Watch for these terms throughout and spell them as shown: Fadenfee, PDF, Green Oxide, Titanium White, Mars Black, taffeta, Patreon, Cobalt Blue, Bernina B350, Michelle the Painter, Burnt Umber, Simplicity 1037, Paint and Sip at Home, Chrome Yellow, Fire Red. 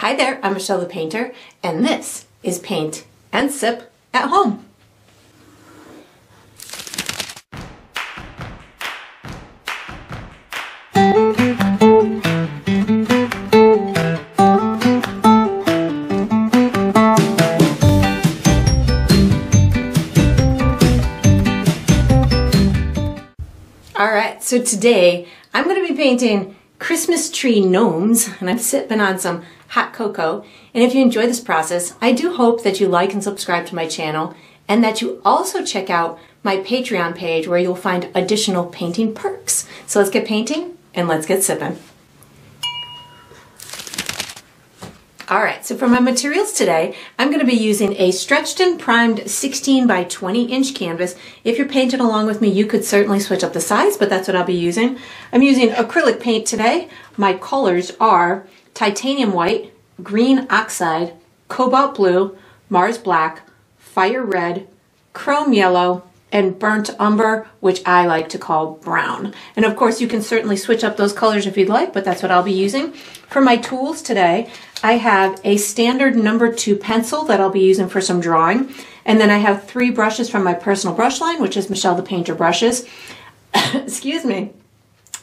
Hi there, I'm Michelle the Painter, and this is Paint and Sip at Home. Alright, so today I'm going to be painting Christmas tree gnomes, and I'm sipping on some hot cocoa. And if you enjoy this process, I do hope that you like and subscribe to my channel, and that you also check out my Patreon page where you'll find additional painting perks. So let's get painting and let's get sipping. All right, so for my materials today, I'm going to be using a stretched and primed 16 by 20 inch canvas. If you're painting along with me, you could certainly switch up the size, but that's what I'll be using. I'm using acrylic paint today. My colors are Titanium White, Green Oxide, Cobalt Blue, Mars Black, Fire Red, Chrome Yellow, and Burnt Umber, which I like to call brown. And of course, you can certainly switch up those colors if you'd like, but that's what I'll be using. For my tools today, I have a standard #2 pencil that I'll be using for some drawing. And then I have 3 brushes from my personal brush line, which is Michelle the Painter brushes. Excuse me.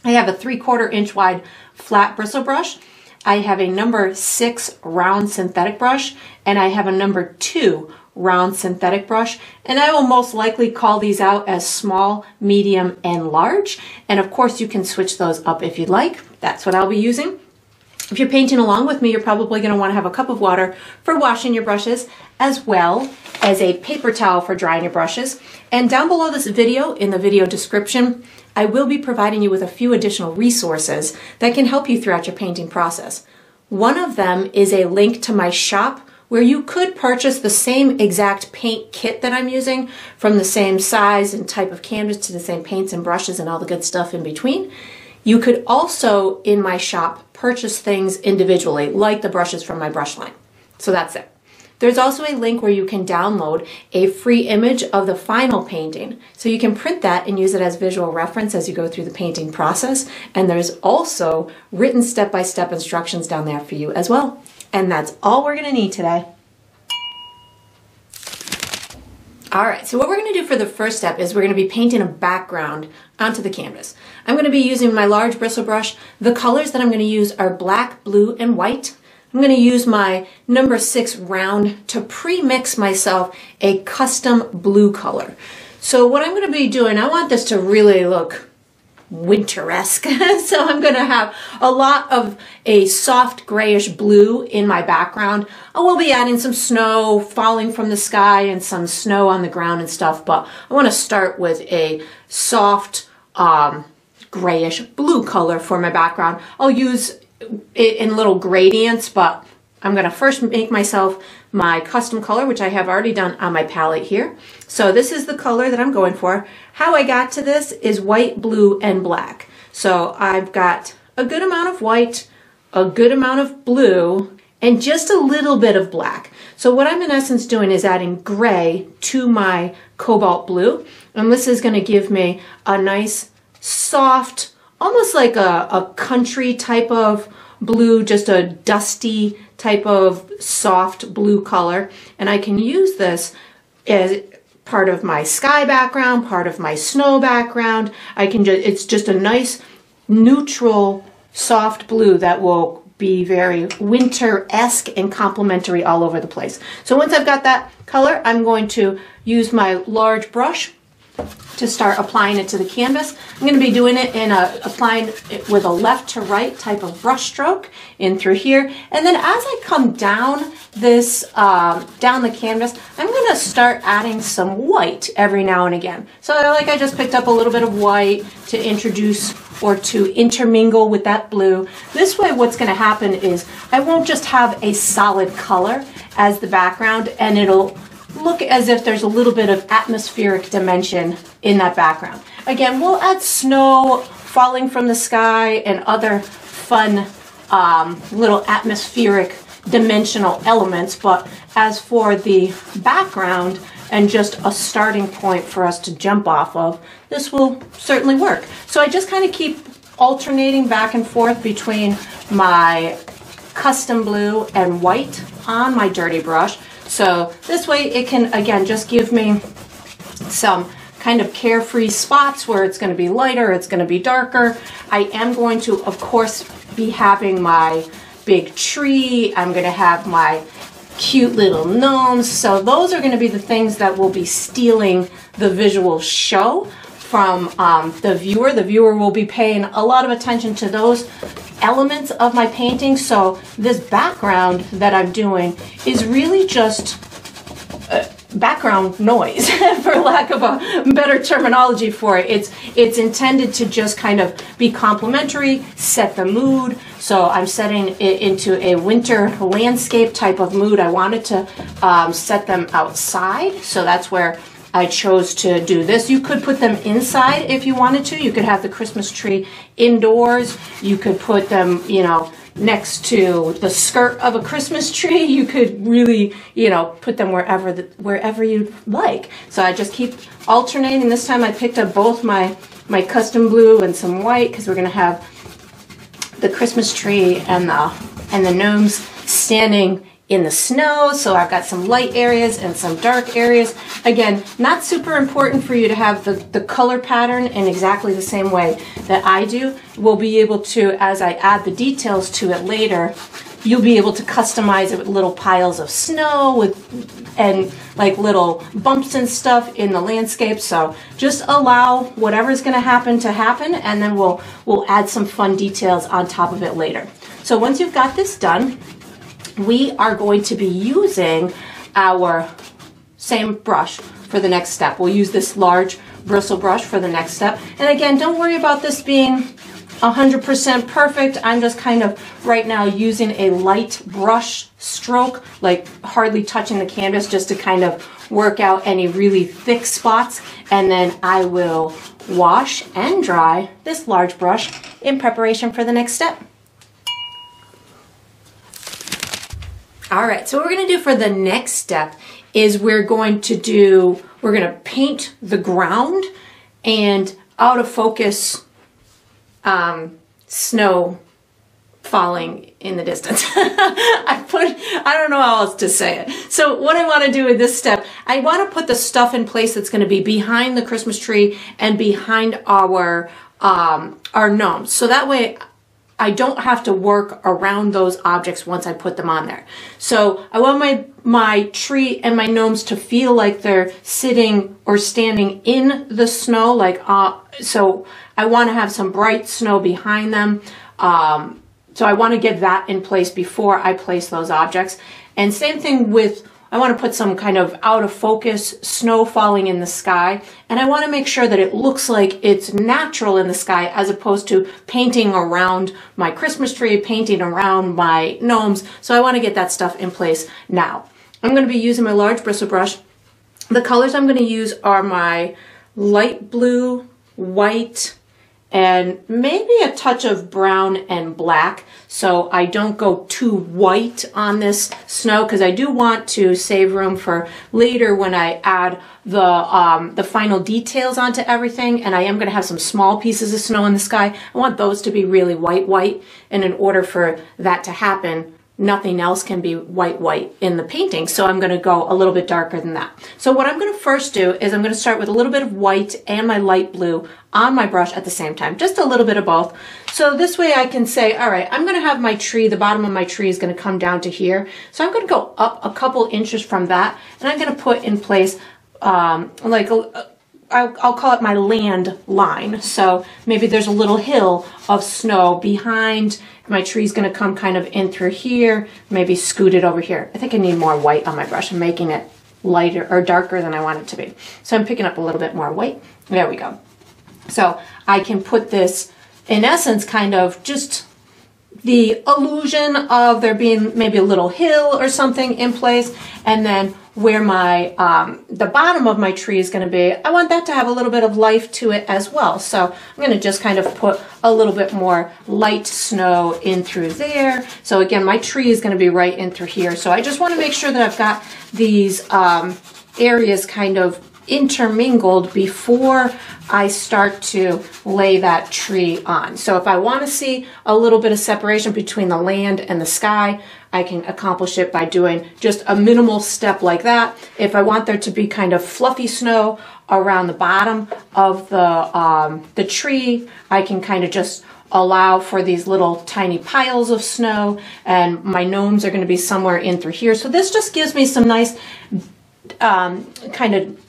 I have a 3/4 inch wide flat bristle brush. I have a #6 round synthetic brush, and I have a #2 round synthetic brush, and I will most likely call these out as small, medium, and large. And of course you can switch those up if you'd like. That's what I'll be using. If you're painting along with me, you're probably going to want to have a cup of water for washing your brushes, as well as a paper towel for drying your brushes. And down below this video, in the video description, I will be providing you with a few additional resources that can help you throughout your painting process. One of them is a link to my shop where you could purchase the same exact paint kit that I'm using, from the same size and type of canvas to the same paints and brushes and all the good stuff in between. You could also, in my shop, purchase things individually, like the brushes from my brush line. So that's it. There's also a link where you can download a free image of the final painting. So you can print that and use it as visual reference as you go through the painting process. And there's also written step-by-step instructions down there for you as well. And that's all we're going to need today. All right, so what we're going to do for the first step is we're going to be painting a background onto the canvas. I'm going to be using my large bristle brush. The colors that I'm going to use are black, blue, and white. I'm going to use my #6 round to pre-mix myself a custom blue color. So what I'm going to be doing, I want this to really look winter-esque. So I'm going to have a lot of a soft grayish blue in my background. I will be adding some snow falling from the sky and some snow on the ground and stuff, but I want to start with a soft grayish blue color for my background. I'll use it in little gradients, but I'm going to first make myself my custom color, which I have already done on my palette here. So this is the color that I'm going for. How I got to this is white, blue, and black. So I've got a good amount of white, a good amount of blue, and just a little bit of black. So what I'm in essence doing is adding gray to my cobalt blue, and this is going to give me a nice soft, almost like a country type of blue, just a dusty type of soft blue color. And I can use this as part of my sky background, part of my snow background. I can just, it's just a nice neutral soft blue that will be very winter-esque and complementary all over the place. So once I've got that color, I'm going to use my large brush to start applying it to the canvas. I'm going to be doing it in applying it with a left to right type of brush stroke in through here. And then as I come down this, down the canvas, I'm going to start adding some white every now and again. So like I just picked up a little bit of white to introduce or to intermingle with that blue. This way what's going to happen is I won't just have a solid color as the background, and it'll look as if there's a little bit of atmospheric dimension in that background. Again, we'll add snow falling from the sky and other fun little atmospheric dimensional elements, but as for the background and just a starting point for us to jump off of, this will certainly work. So I just kind of keep alternating back and forth between my custom blue and white on my dirty brush. So this way it can, again, just give me some kind of carefree spots where it's going to be lighter, it's going to be darker. I am going to, of course, be having my big tree. I'm going to have my cute little gnomes. So those are going to be the things that will be stealing the visual show from the viewer. The viewer will be paying a lot of attention to those elements of my painting. So this background that I'm doing is really just background noise, for lack of a better terminology for it. It's intended to just kind of be complimentary, set the mood. So I'm setting it into a winter landscape type of mood. I wanted to set them outside, so that's where I chose to do this. You could put them inside if you wanted to. You could have the Christmas tree indoors. You could put them, you know, next to the skirt of a Christmas tree. You could really, you know, put them wherever you'd like. So I just keep alternating. This time I picked up both my custom blue and some white, because we're gonna have the Christmas tree and the gnomes standing in the snow. So I've got some light areas and some dark areas. Again, not super important for you to have the color pattern in exactly the same way that I do. We'll be able to, as I add the details to it later, you'll be able to customize it with little piles of snow and like little bumps and stuff in the landscape. So just allow whatever's going to happen, and then we'll add some fun details on top of it later. So once you've got this done, we are going to be using our same brush for the next step. We'll use this large bristle brush for the next step. And again, don't worry about this being 100% perfect. I'm just kind of right now using a light brush stroke, like hardly touching the canvas, just to kind of work out any really thick spots. And then I will wash and dry this large brush in preparation for the next step. All right, so what we're going to do for the next step is we're going to paint the ground and out of focus snow falling in the distance. I don't know how else to say it. So what I want to do with this step, I want to put the stuff in place that's going to be behind the Christmas tree and behind our gnomes. So that way I don't have to work around those objects once I put them on there. So I want my tree and my gnomes to feel like they're sitting or standing in the snow. Like so I want to have some bright snow behind them. So I want to get that in place before I place those objects. And same thing with, I want to put some kind of out of focus snow falling in the sky, and I want to make sure that it looks like it's natural in the sky, as opposed to painting around my Christmas tree, painting around my gnomes. So I want to get that stuff in place now. I'm going to be using my large bristle brush. The colors I'm going to use are my light blue, white, and maybe a touch of brown and black, so I don't go too white on this snow, because I do want to save room for later when I add the final details onto everything. And I am going to have some small pieces of snow in the sky. I want those to be really white, and in order for that to happen, nothing else can be white in the painting. So I'm going to go a little bit darker than that. So what I'm going to first do is I'm going to start with a little bit of white and my light blue on my brush at the same time, just a little bit of both. So this way I can say, all right, I'm going to have my tree, the bottom of my tree is going to come down to here. So I'm going to go up a couple inches from that, and I'm going to put in place I'll call it my land line. So maybe there's a little hill of snow behind. My tree's going to come kind of in through here, maybe scoot it over here. I think I need more white on my brush. I'm making it lighter or darker than I want it to be. So I'm picking up a little bit more white. There we go. So I can put this, in essence, kind of just the illusion of there being maybe a little hill or something in place. And then where my the bottom of my tree is going to be, I want that to have a little bit of life to it as well. So I'm going to just kind of put a little bit more light snow in through there. So again, my tree is going to be right in through here. So I just want to make sure that I've got these areas kind of intermingled before I start to lay that tree on. So if I want to see a little bit of separation between the land and the sky, I can accomplish it by doing just a minimal step like that. If I want there to be kind of fluffy snow around the bottom of the tree, I can kind of just allow for these little tiny piles of snow, and my gnomes are going to be somewhere in through here. So this just gives me some nice kind of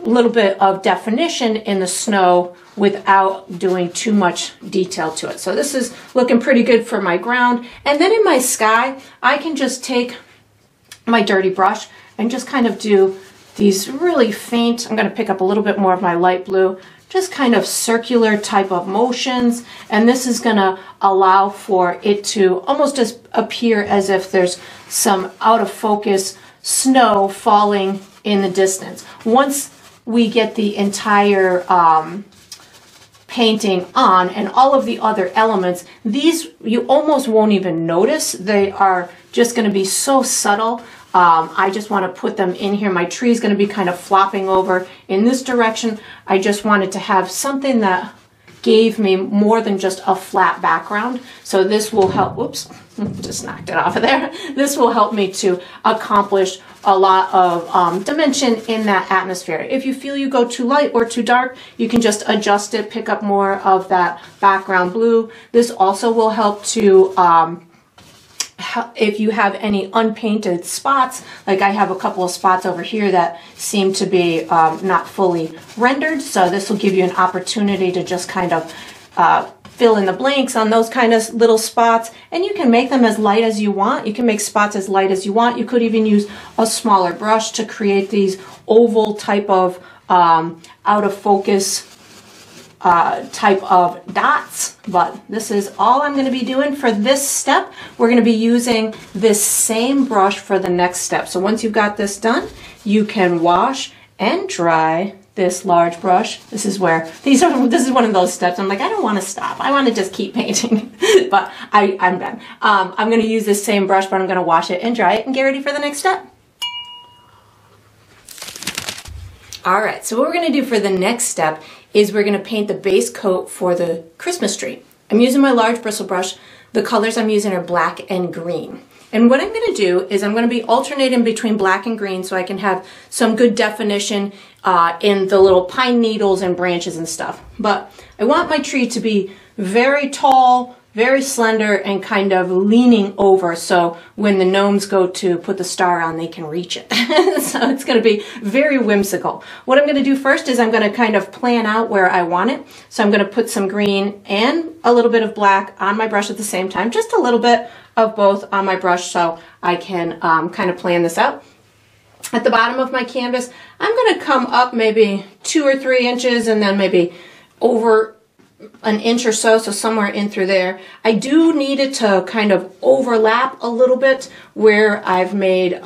little bit of definition in the snow without doing too much detail to it. So this is looking pretty good for my ground. And then in my sky, I can just take my dirty brush and just kind of do these really faint, I'm going to pick up a little bit more of my light blue, just kind of circular type of motions. And this is going to allow for it to almost just appear as if there's some out of focus snow falling in the distance. Once we get the entire painting on and all of the other elements, these you almost won't even notice. They are just going to be so subtle. I just want to put them in here. My tree is going to be kind of flopping over in this direction. I just wanted to have something that gave me more than just a flat background. So this will help, whoops, just knocked it off of there. This will help me to accomplish a lot of dimension in that atmosphere. If you feel you go too light or too dark, you can just adjust it, pick up more of that background blue. This also will help to, if you have any unpainted spots, like I have a couple of spots over here that seem to be not fully rendered, so this will give you an opportunity to just kind of fill in the blanks on those kind of little spots. And you can make them as light as you want. You can make spots as light as you want. You could even use a smaller brush to create these oval type of out of focus type of dots, but this is all I'm going to be doing for this step. We're going to be using this same brush for the next step. So once you've got this done, you can wash and dry this large brush. This is where these are. This is one of those steps. I'm like, I don't want to stop. I want to just keep painting, but I'm done. I'm going to use this same brush, but I'm going to wash it and dry it and get ready for the next step. All right, so what we're going to do for the next step is we're going to paint the base coat for the Christmas tree. I'm using my large bristle brush. The colors I'm using are black and green. And what I'm going to do is I'm going to be alternating between black and green so I can have some good definition in the little pine needles and branches and stuff. But I want my tree to be very tall, very slender, and kind of leaning over, so when the gnomes go to put the star on, they can reach it. So it's going to be very whimsical. What I'm going to do first is I'm going to kind of plan out where I want it. So I'm going to put some green and a little bit of black on my brush at the same time, just a little bit of both on my brush, so I can kind of plan this out. At the bottom of my canvas, I'm going to come up maybe 2 or 3 inches and then maybe over an inch or so, so somewhere in through there. I do need it to kind of overlap a little bit where I've made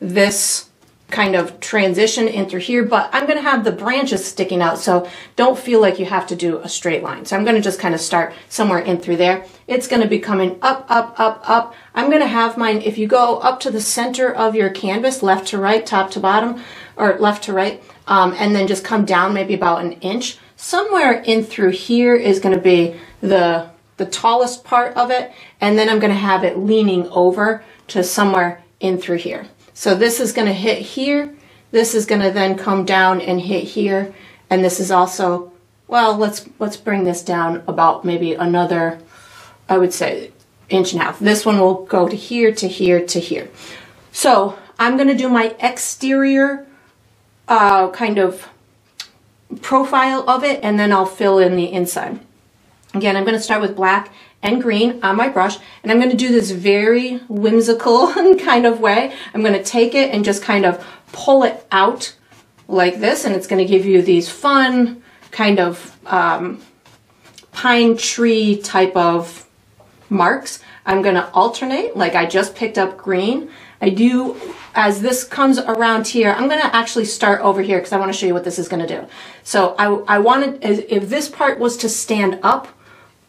this kind of transition in through here, but I'm going to have the branches sticking out, so don't feel like you have to do a straight line. So I'm going to just kind of start somewhere in through there. It's going to be coming up, up, up, up. I'm going to have mine, if you go up to the center of your canvas, left to right, top to bottom, or left to right, and then just come down maybe about an inch. Somewhere in through here is going to be the tallest part of it, and then I'm going to have it leaning over to somewhere in through here. So this is going to hit here, this is going to then come down and hit here, and this is also, well, let's bring this down about maybe another, I would say, inch and a half. This one will go to here, to here, to here. So I'm going to do my exterior kind of profile of it, and then I'll fill in the inside. Again, I'm going to start with black and green on my brush, and I'm going to do this very whimsical kind of way. I'm going to take it and just kind of pull it out like this, and it's going to give you these fun kind of pine tree type of marks. I'm going to alternate, like I just picked up green. I do, as this comes around here, I'm going to actually start over here because I want to show you what this is going to do. So I wanted, if this part was to stand up,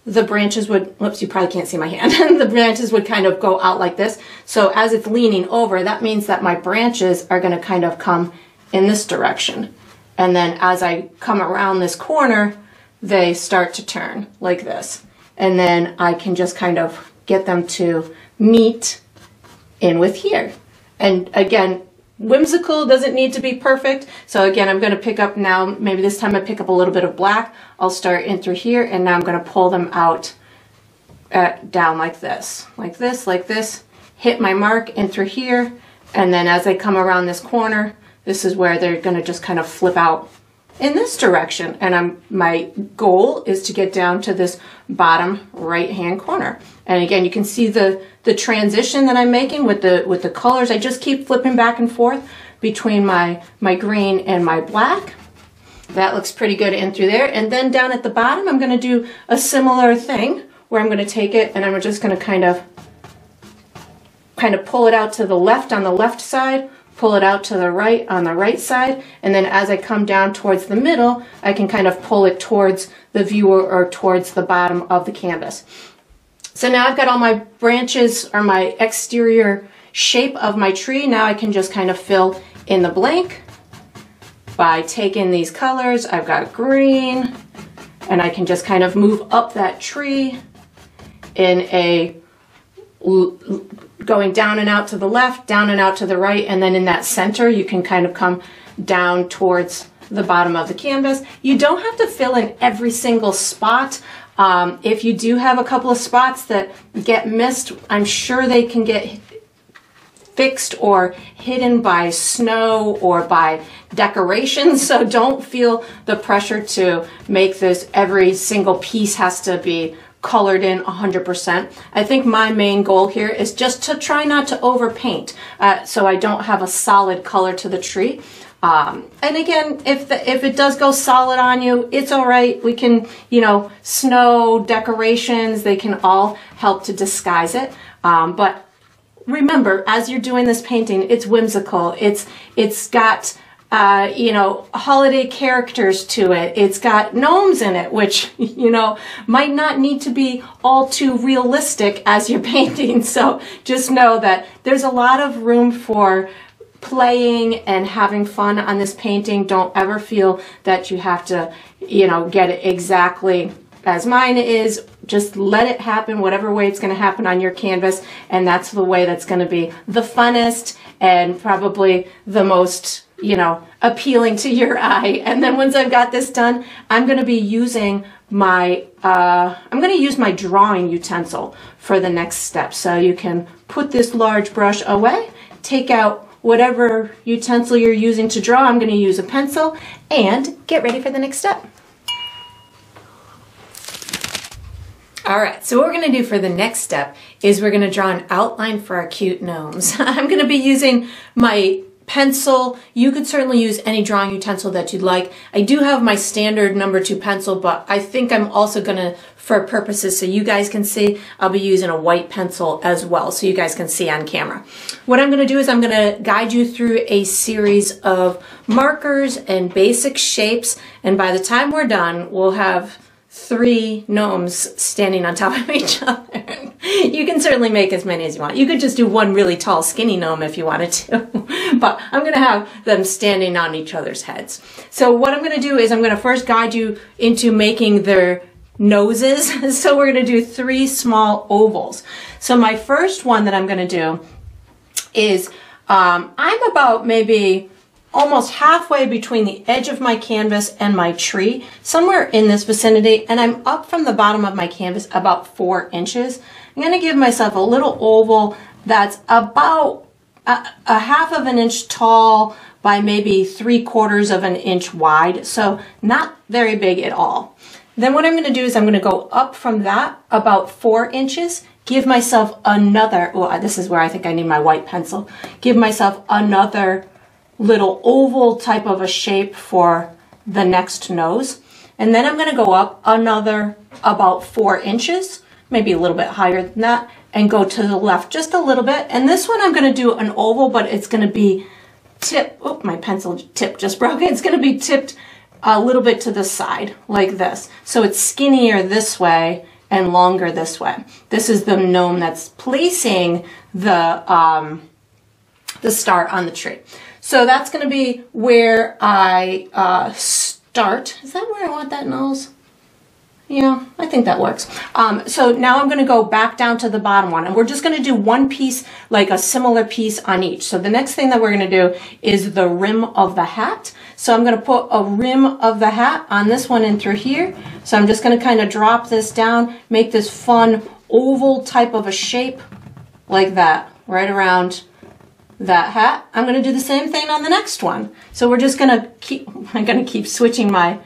the branches would, whoops, you probably can't see my hand, the branches would kind of go out like this. So as it's leaning over, that means that my branches are going to kind of come in this direction. And then as I come around this corner, they start to turn like this. And then I can just kind of get them to meet in with here. And again, whimsical, doesn't need to be perfect. So again, I'm gonna pick up now, maybe this time I pick up a little bit of black. I'll start in through here, and now I'm gonna pull them out down like this, like this, like this, hit my mark in through here. And then as I come around this corner, this is where they're gonna just kind of flip out in this direction. And my goal is to get down to this bottom right-hand corner. And again, you can see the transition that I'm making with the colors. I just keep flipping back and forth between my green and my black. That looks pretty good in through there. And then down at the bottom, I'm gonna do a similar thing where I'm gonna take it and I'm just gonna kind of pull it out to the left on the left side, pull it out to the right on the right side, and then as I come down towards the middle, I can kind of pull it towards the viewer or towards the bottom of the canvas. So now I've got all my branches or my exterior shape of my tree. Now I can just kind of fill in the blank by taking these colors. I've got green, and I can just kind of move up that tree in a going down and out to the left, down and out to the right, and then in that center you can kind of come down towards the bottom of the canvas. You don't have to fill in every single spot. If you do have a couple of spots that get missed, I'm sure they can get fixed or hidden by snow or by decorations, so don't feel the pressure to make this every single piece has to be colored in 100%. I think my main goal here is just to try not to overpaint, so I don't have a solid color to the tree. And again, if it does go solid on you, it's all right. We can, you know, snow, decorations, they can all help to disguise it. But remember, as you're doing this painting, it's whimsical. It's got you know, holiday characters to it. It's got gnomes in it, which, you know, might not need to be all too realistic as you're painting. So just know that there's a lot of room for playing and having fun on this painting. Don't ever feel that you have to, you know, get it exactly as mine is. Just let it happen whatever way it's going to happen on your canvas. And that's the way that's going to be the funnest and probably the most, you know, appealing to your eye. And then once I've got this done, I'm going to be using my, I'm going to use my drawing utensil for the next step. So you can put this large brush away, take out whatever utensil you're using to draw. I'm going to use a pencil and get ready for the next step. All right, so what we're gonna do for the next step is we're gonna draw an outline for our cute gnomes. I'm gonna be using my pencil. You could certainly use any drawing utensil that you'd like. I do have my standard #2 pencil, but I think I'm also gonna, for purposes so you guys can see, I'll be using a white pencil as well so you guys can see on camera. What I'm gonna do is I'm gonna guide you through a series of markers and basic shapes, and by the time we're done, we'll have 3 gnomes standing on top of each other. You can certainly make as many as you want. You could just do one really tall, skinny gnome if you wanted to, but I'm gonna have them standing on each other's heads. So what I'm gonna do is I'm gonna first guide you into making their noses. So we're gonna do 3 small ovals. So my first one that I'm gonna do is, I'm about maybe almost halfway between the edge of my canvas and my tree, somewhere in this vicinity, and I'm up from the bottom of my canvas about 4 inches. I'm gonna give myself a little oval that's about a ½ inch tall by maybe 3/4 inch wide, so not very big at all. Then what I'm gonna do is I'm gonna go up from that about 4 inches, give myself another, well, this is where I think I need my white pencil, give myself another little oval type of a shape for the next nose. And then I'm gonna go up another about 4 inches, maybe a little bit higher than that, and go to the left just a little bit. And this one I'm gonna do an oval, but it's gonna be tipped, oh, my pencil tip just broke. It's gonna be tipped a little bit to the side, like this. So it's skinnier this way and longer this way. This is the gnome that's placing the star on the tree. So that's going to be where I start. Is that where I want that nose? Yeah, I think that works. So now I'm going to go back down to the bottom one, and we're just going to do one piece, like a similar piece on each. So the next thing that we're going to do is the rim of the hat. So I'm going to put a rim of the hat on this one and through here. So I'm just going to kind of drop this down, make this fun oval type of a shape like that, right around that hat. I'm going to do the same thing on the next one. So we're just going to keep, I'm going to keep switching my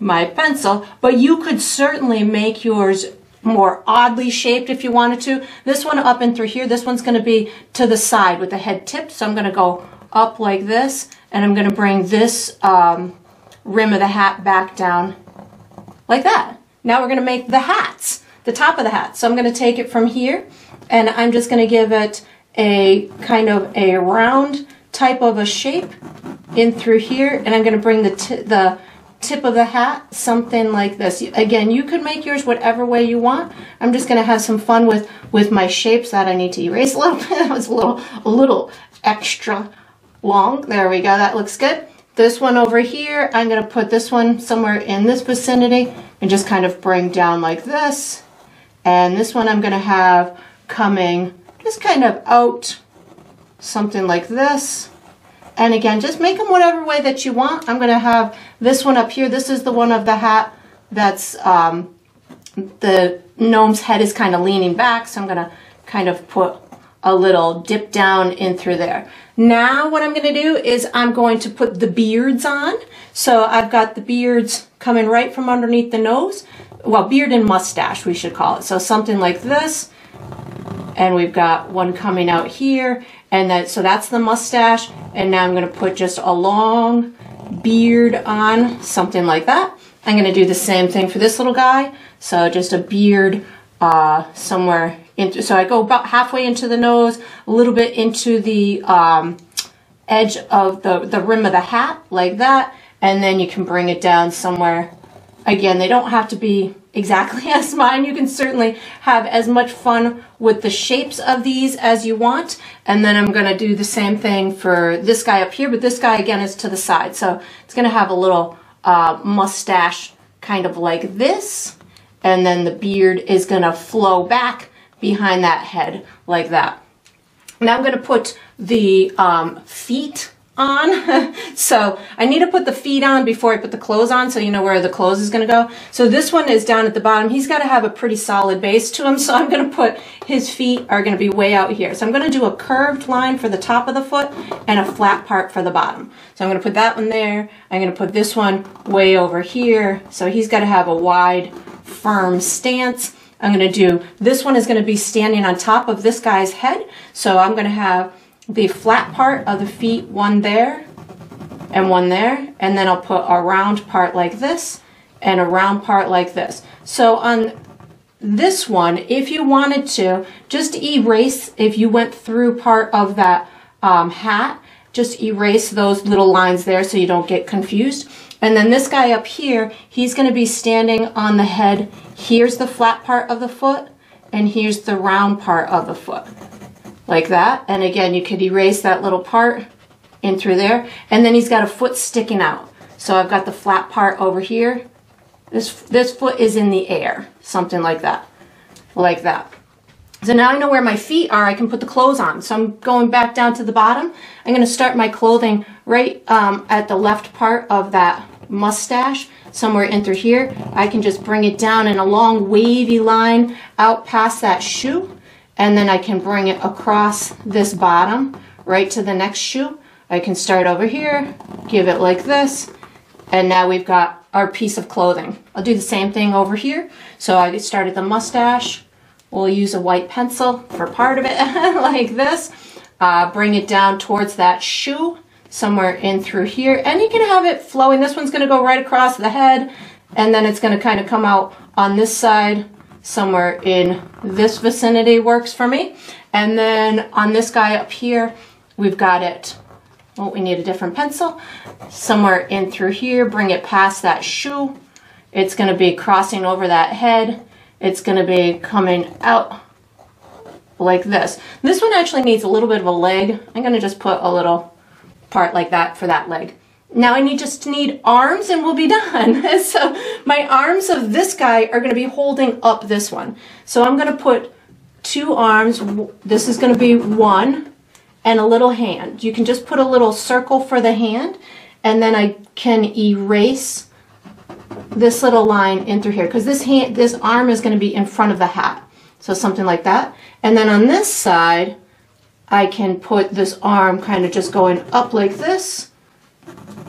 pencil, but you could certainly make yours more oddly shaped if you wanted to. This one up and through here, this one's going to be to the side with the head tipped, so I'm going to go up like this, and I'm going to bring this rim of the hat back down like that. Now we're going to make the hats, the top of the hat. So I'm going to take it from here, and I'm just going to give it a kind of a round type of a shape in through here, and I'm going to bring the tip of the hat something like this. Again, you could make yours whatever way you want. I'm just going to have some fun with my shapes that I need to erase a little bit. That was a little extra long. There we go. That looks good. This one over here, I'm going to put this one somewhere in this vicinity and just kind of bring down like this. And this one I'm going to have coming just kind of out something like this. And again, just make them whatever way that you want. I'm going to have this one up here. This is the one of the hat that's the gnome's head is kind of leaning back. So I'm going to kind of put a little dip down in through there. Now what I'm going to do is I'm going to put the beards on. So I've got the beards coming right from underneath the nose. Well, beard and mustache, we should call it. So something like this. And we've got one coming out here. And then, so that's the mustache. And now I'm going to put just a long beard on, something like that. I'm going to do the same thing for this little guy. So just a beard somewhere. So I go about halfway into the nose, a little bit into the edge of the rim of the hat, like that. And then you can bring it down somewhere. Again, they don't have to be exactly as mine. You can certainly have as much fun with the shapes of these as you want. And then I'm going to do the same thing for this guy up here, but this guy again is to the side. So it's going to have a little mustache kind of like this. And then the beard is going to flow back behind that head like that. Now I'm going to put the feet on. So I need to put the feet on before I put the clothes on, so you know where the clothes is going to go. So this one is down at the bottom. He's got to have a pretty solid base to him, so I'm going to put his feet are going to be way out here. So I'm going to do a curved line for the top of the foot and a flat part for the bottom. So I'm going to put that one there. I'm going to put this one way over here. So he's got to have a wide, firm stance. I'm going to do, this one is going to be standing on top of this guy's head. So I'm going to have the flat part of the feet, one there, and then I'll put a round part like this and a round part like this. So on this one, if you wanted to, just erase, if you went through part of that hat, just erase those little lines there so you don't get confused. And then this guy up here, he's going to be standing on the head. Here's the flat part of the foot, and here's the round part of the foot. Like that. And again, you could erase that little part in through there. And then he's got a foot sticking out. So I've got the flat part over here. This foot is in the air, something like that. Like that. So now I know where my feet are, I can put the clothes on. So I'm going back down to the bottom. I'm going to start my clothing right at the left part of that mustache, somewhere in through here. I can just bring it down in a long wavy line out past that shoe. And then I can bring it across this bottom right to the next shoe. I can start over here, give it like this, and now we've got our piece of clothing. I'll do the same thing over here. So I start at the mustache. We'll use a white pencil for part of it like this. Bring it down towards that shoe, somewhere in through here. And you can have it flowing. This one's going to go right across the head, and then it's going to kind of come out on this side. Somewhere in this vicinity works for me. And then on this guy up here, we've got it, oh, we need a different pencil. Somewhere in through here, bring it past that shoe. It's gonna be crossing over that head. It's gonna be coming out like this. This one actually needs a little bit of a leg. I'm gonna just put a little part like that for that leg. Now I just need arms and we'll be done. So my arms of this guy are gonna be holding up this one. So I'm gonna put two arms, this is gonna be one, and a little hand. You can just put a little circle for the hand, and then I can erase this little line in through here, because this arm is gonna be in front of the hat. So something like that. And then on this side, I can put this arm kind of just going up like this,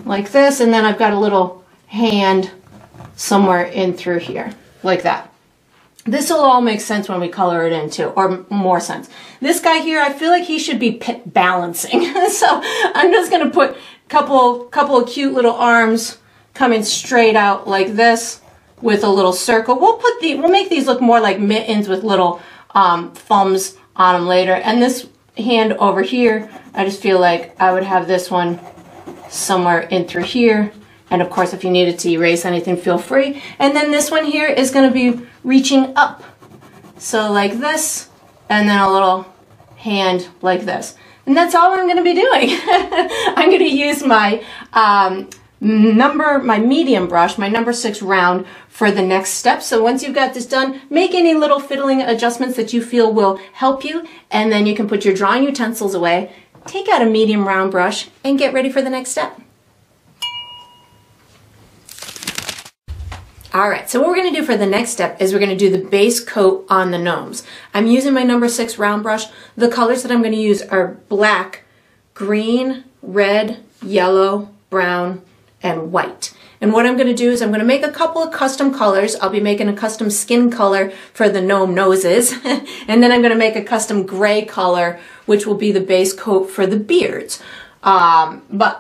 and then I've got a little hand somewhere in through here, like that. This will all make sense when we color it in too, or more sense. This guy here, I feel like he should be balancing. So I'm just gonna put a couple of cute little arms coming straight out like this with a little circle. We'll make these look more like mittens with little thumbs on them later. And this hand over here, I just feel like I would have this one somewhere in through here. And of course, if you needed to erase anything, feel free. And then this one here is gonna be reaching up. So like this, and then a little hand like this. And that's all I'm gonna be doing. I'm gonna use my medium brush, my number 6 round for the next step. So once you've got this done, make any little fiddling adjustments that you feel will help you, and then you can put your drawing utensils away, take out a medium round brush, and get ready for the next step. All right, so what we're gonna do for the next step is we're gonna do the base coat on the gnomes. I'm using my number 6 round brush. The colors that I'm gonna use are black, green, red, yellow, brown, and white. And what I'm gonna do is I'm gonna make a couple of custom colors. I'll be making a custom skin color for the gnome noses. And then I'm gonna make a custom gray color, which will be the base coat for the beards. But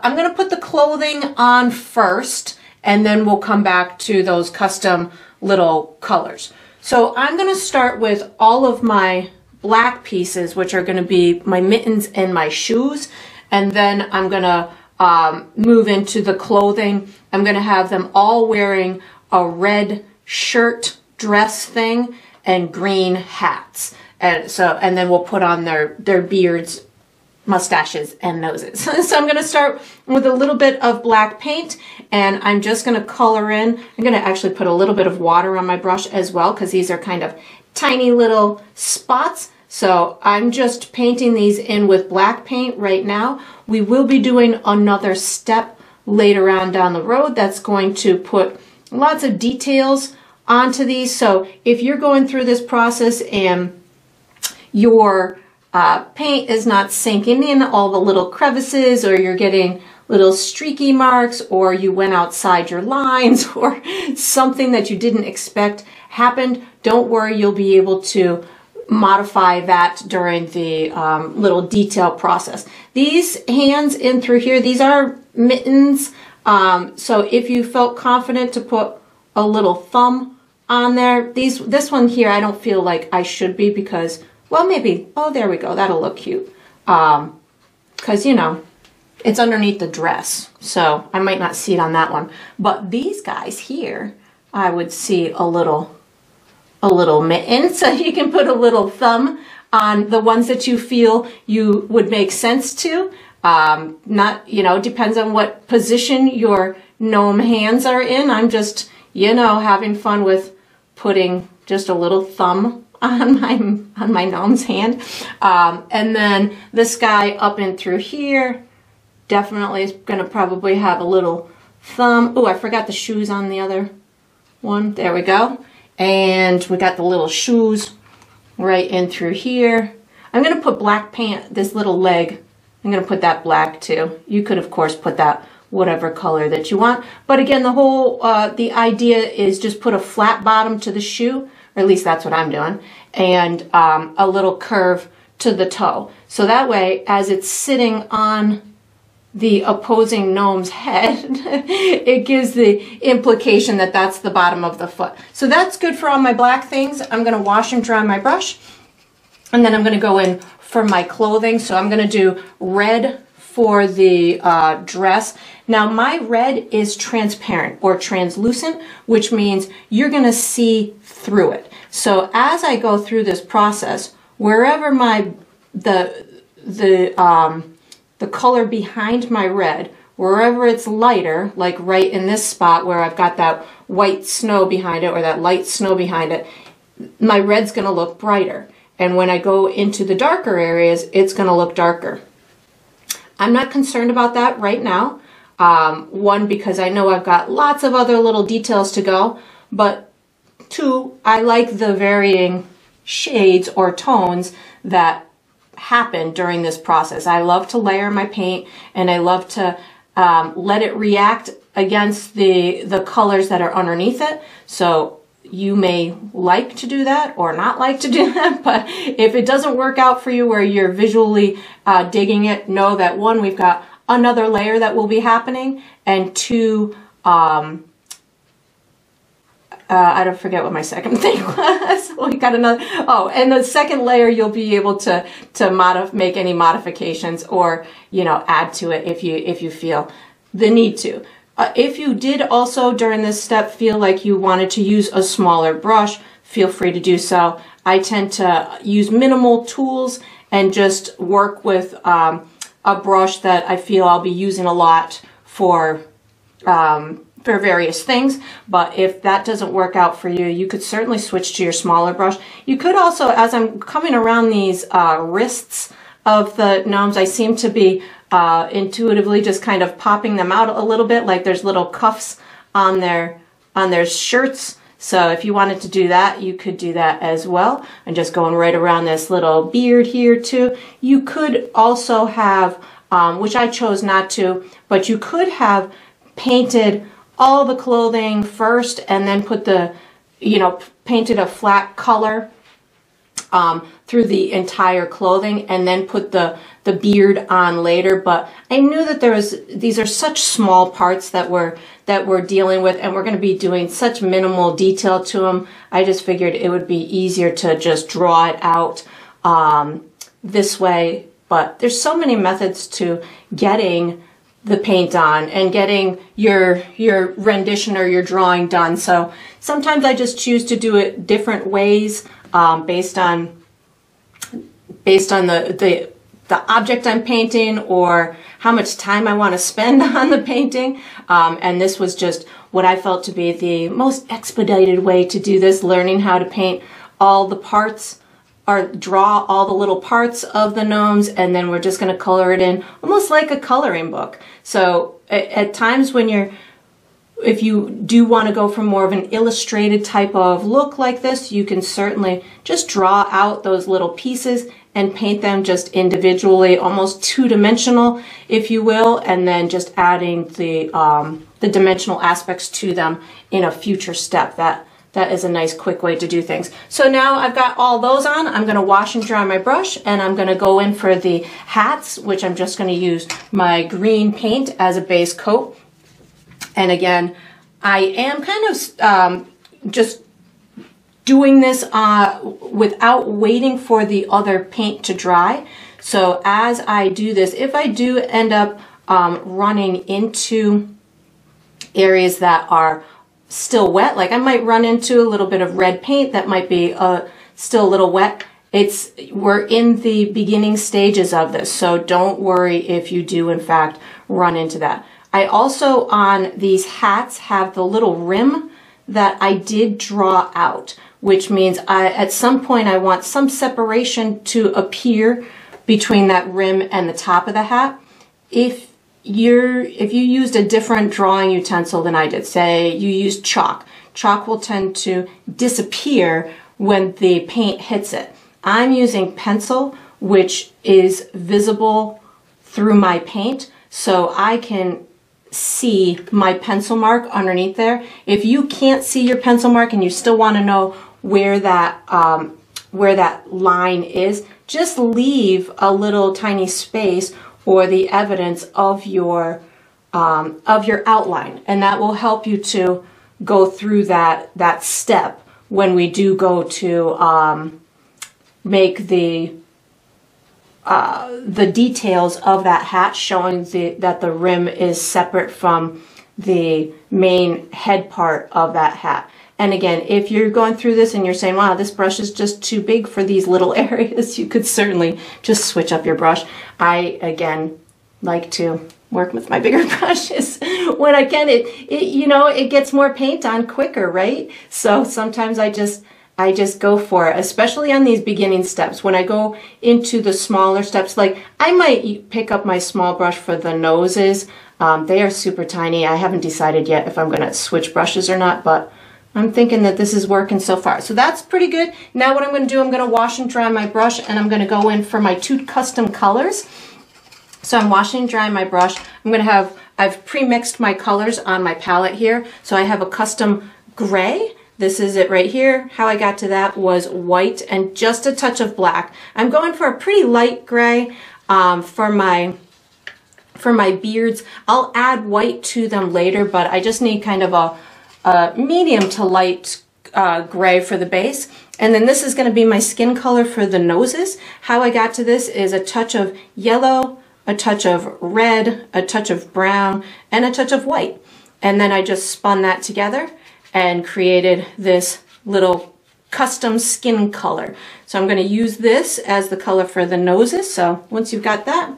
I'm gonna put the clothing on first, and then we'll come back to those custom little colors. So I'm gonna start with all of my black pieces, which are gonna be my mittens and my shoes. And then I'm gonna move into the clothing. I'm gonna have them all wearing a red shirt dress thing and green hats. And then we'll put on their beards, mustaches, and noses. So I'm gonna start with a little bit of black paint, and I'm just gonna color in. I'm gonna actually put a little bit of water on my brush as well, because these are kind of tiny little spots. So I'm just painting these in with black paint right now. We will be doing another step later on down the road that's going to put lots of details onto these. So if you're going through this process and your paint is not sinking in all the little crevices, or you're getting little streaky marks, or you went outside your lines, or something that you didn't expect happened, don't worry, you'll be able to modify that during the little detail process. These hands in through here, these are mittens, so if you felt confident to put a little thumb on there, this one here I don't feel like I should be, because, well, maybe, oh, there we go, that'll look cute, because, you know, it's underneath the dress, so I might not see it on that one. But these guys here, I would see a little mitten, so you can put a little thumb on the ones that you feel you would make sense to. Not, you know, depends on what position your gnome hands are in. I'm just, you know, having fun with putting just a little thumb on my gnome's hand. And then this guy up in through here definitely is gonna probably have a little thumb. Oh, I forgot the shoes on the other one. There we go. And we got the little shoes right in through here. I'm gonna put black paint, this little leg, I'm gonna put that black too. You could of course put that whatever color that you want. But again, the whole, the idea is just put a flat bottom to the shoe, or at least that's what I'm doing, and a little curve to the toe. So that way, as it's sitting on the opposing gnome's head, it gives the implication that that's the bottom of the foot. So that's good for all my black things. I'm gonna wash and dry my brush, and then I'm gonna go in for my clothing. So I'm gonna do red for the dress. Now my red is transparent or translucent, which means you're gonna see through it. So as I go through this process, wherever my the color behind my red, wherever it's lighter, like right in this spot where I've got that white snow behind it or that light snow behind it, my red's gonna look brighter. And when I go into the darker areas, it's gonna look darker. I'm not concerned about that right now. One, because I know I've got lots of other little details to go, but two, I like the varying shades or tones that happen during this process. I love to layer my paint, and I love to let it react against the colors that are underneath it. So you may like to do that or not like to do that, but if it doesn't work out for you where you're visually digging it, know that one, we've got another layer that will be happening, and two, I don't forget what my second thing was. We got another. Oh, and the second layer you'll be able to make any modifications or, you know, add to it if you feel the need to. If you did also during this step feel like you wanted to use a smaller brush, feel free to do so. I tend to use minimal tools and just work with a brush that I feel I'll be using a lot for various things. But if that doesn't work out for you, you could certainly switch to your smaller brush. You could also, as I'm coming around these wrists of the gnomes, I seem to be intuitively just kind of popping them out a little bit, like there's little cuffs on their shirts. So if you wanted to do that, you could do that as well. I'm just going right around this little beard here too. You could also have, which I chose not to, but you could have painted all the clothing first and then put the, you know, painted a flat color through the entire clothing and then put the beard on later. But I knew that there was, these are such small parts that we're dealing with, and we're going to be doing such minimal detail to them. I just figured it would be easier to just draw it out this way. But there's so many methods to getting the paint on and getting your rendition or your drawing done. So sometimes I just choose to do it different ways based on the object I'm painting or how much time I want to spend on the painting. And this was just what I felt to be the most expedited way to do this, learning how to paint all the parts or draw all the little parts of the gnomes, and then we're just gonna color it in almost like a coloring book. So at times when you're, if you do wanna go for more of an illustrated type of look like this, you can certainly just draw out those little pieces and paint them just individually, almost two-dimensional, if you will, and then just adding the dimensional aspects to them in a future step. That is a nice quick way to do things. So now I've got all those on. I'm gonna wash and dry my brush, and I'm gonna go in for the hats, which I'm just gonna use my green paint as a base coat. And again, I am kind of just doing this without waiting for the other paint to dry. So as I do this, if I do end up running into areas that are still wet, like I might run into a little bit of red paint that might be still a little wet. We're in the beginning stages of this, so don't worry if you do in fact run into that. I also on these hats have the little rim that I did draw out, which means at some point I want some separation to appear between that rim and the top of the hat. If you used a different drawing utensil than I did, say you used chalk, chalk will tend to disappear when the paint hits it. I'm using pencil, which is visible through my paint, so I can see my pencil mark underneath there. If you can't see your pencil mark and you still want to know where that line is, just leave a little tiny space or the evidence of your outline, and that will help you to go through that step when we do go to make the details of that hat, showing that the rim is separate from the main head part of that hat. And again, if you're going through this and you're saying, wow, this brush is just too big for these little areas, you could certainly just switch up your brush. I, again, like to work with my bigger brushes when I can. It you know, it gets more paint on quicker, right? So sometimes I just go for it, especially on these beginning steps. When I go into the smaller steps, like I might pick up my small brush for the noses. They are super tiny. I haven't decided yet if I'm going to switch brushes or not, but I'm thinking that this is working so far. So that's pretty good. Now what I'm going to do, I'm going to wash and dry my brush, and I'm going to go in for my two custom colors. So I'm washing and drying my brush. I'm going to have, I've pre-mixed my colors on my palette here. So I have a custom gray. This is it right here. How I got to that was white and just a touch of black. I'm going for a pretty light gray for my beards. I'll add white to them later, but I just need kind of a medium to light gray for the base. And then this is going to be my skin color for the noses. How I got to this is a touch of yellow, a touch of red, a touch of brown, and a touch of white. And then I just spun that together and created this little custom skin color. So I'm going to use this as the color for the noses. So once you've got that,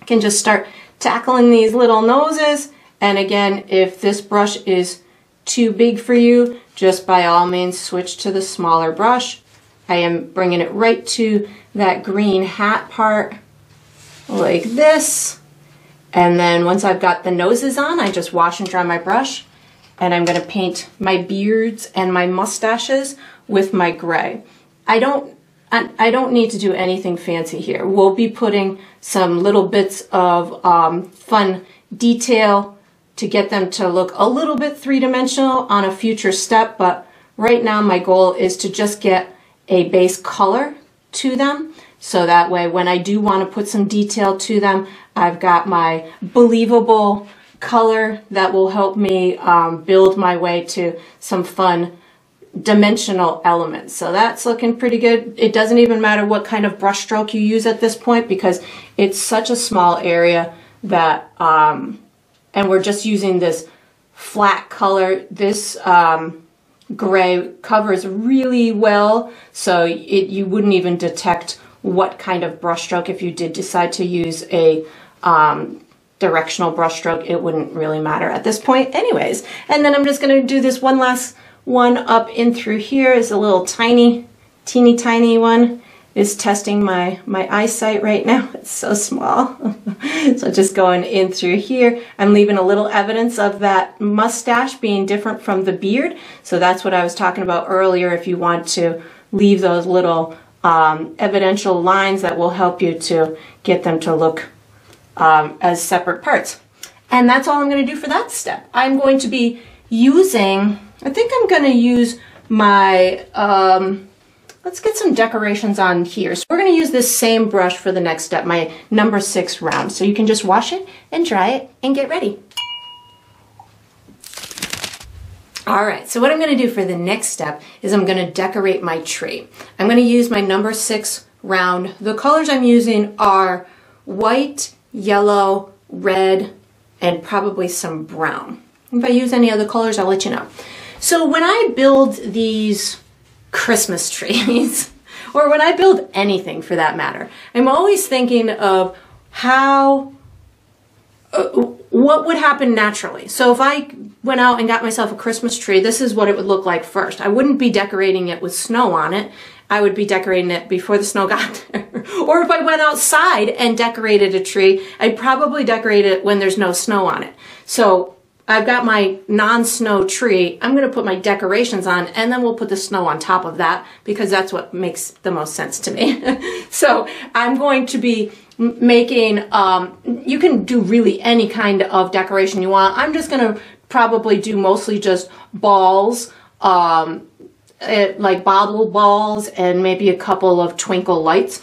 you can just start tackling these little noses. And again, if this brush is too big for you, just by all means switch to the smaller brush. I am bringing it right to that green hat part like this. And then once I've got the noses on, I just wash and dry my brush. And I'm going to paint my beards and my mustaches with my gray. I don't need to do anything fancy here. We'll be putting some little bits of fun detail to get them to look a little bit three-dimensional on a future step, but right now my goal is to just get a base color to them, so that way when I do want to put some detail to them, I've got my believable color that will help me build my way to some fun dimensional elements. So that's looking pretty good. It doesn't even matter what kind of brush stroke you use at this point, because it's such a small area that, and we're just using this flat color. This gray covers really well, so you wouldn't even detect what kind of brush stroke. If you did decide to use a directional brush stroke, it wouldn't really matter at this point anyways. And then I'm just going to do this one last one up in through here. Is a little teeny tiny one. It's testing my eyesight right now. It's so small. So just going in through here. I'm leaving a little evidence of that mustache being different from the beard. So that's what I was talking about earlier. If you want to leave those little evidential lines, that will help you to get them to look as separate parts. And that's all I'm going to do for that step. I'm going to be using, I think I'm going to use my, let's get some decorations on here. So we're going to use this same brush for the next step, my number 6 round. So you can just wash it and dry it and get ready. All right, so what I'm going to do for the next step is I'm going to decorate my tree. I'm going to use my number 6 round. The colors I'm using are white, yellow, red, and probably some brown. If I use any other colors, I'll let you know. So when I build these Christmas trees, or when I build anything for that matter, I'm always thinking of how, what would happen naturally. So if I went out and got myself a Christmas tree, this is what it would look like first. I wouldn't be decorating it with snow on it. I would be decorating it before the snow got there. Or if I went outside and decorated a tree, I'd probably decorate it when there's no snow on it. So I've got my non-snow tree. I'm going to put my decorations on, and then we'll put the snow on top of that, because that's what makes the most sense to me. So I'm going to be making, you can do really any kind of decoration you want. I'm just going to probably do mostly just balls, like bobble balls, and maybe a couple of twinkle lights.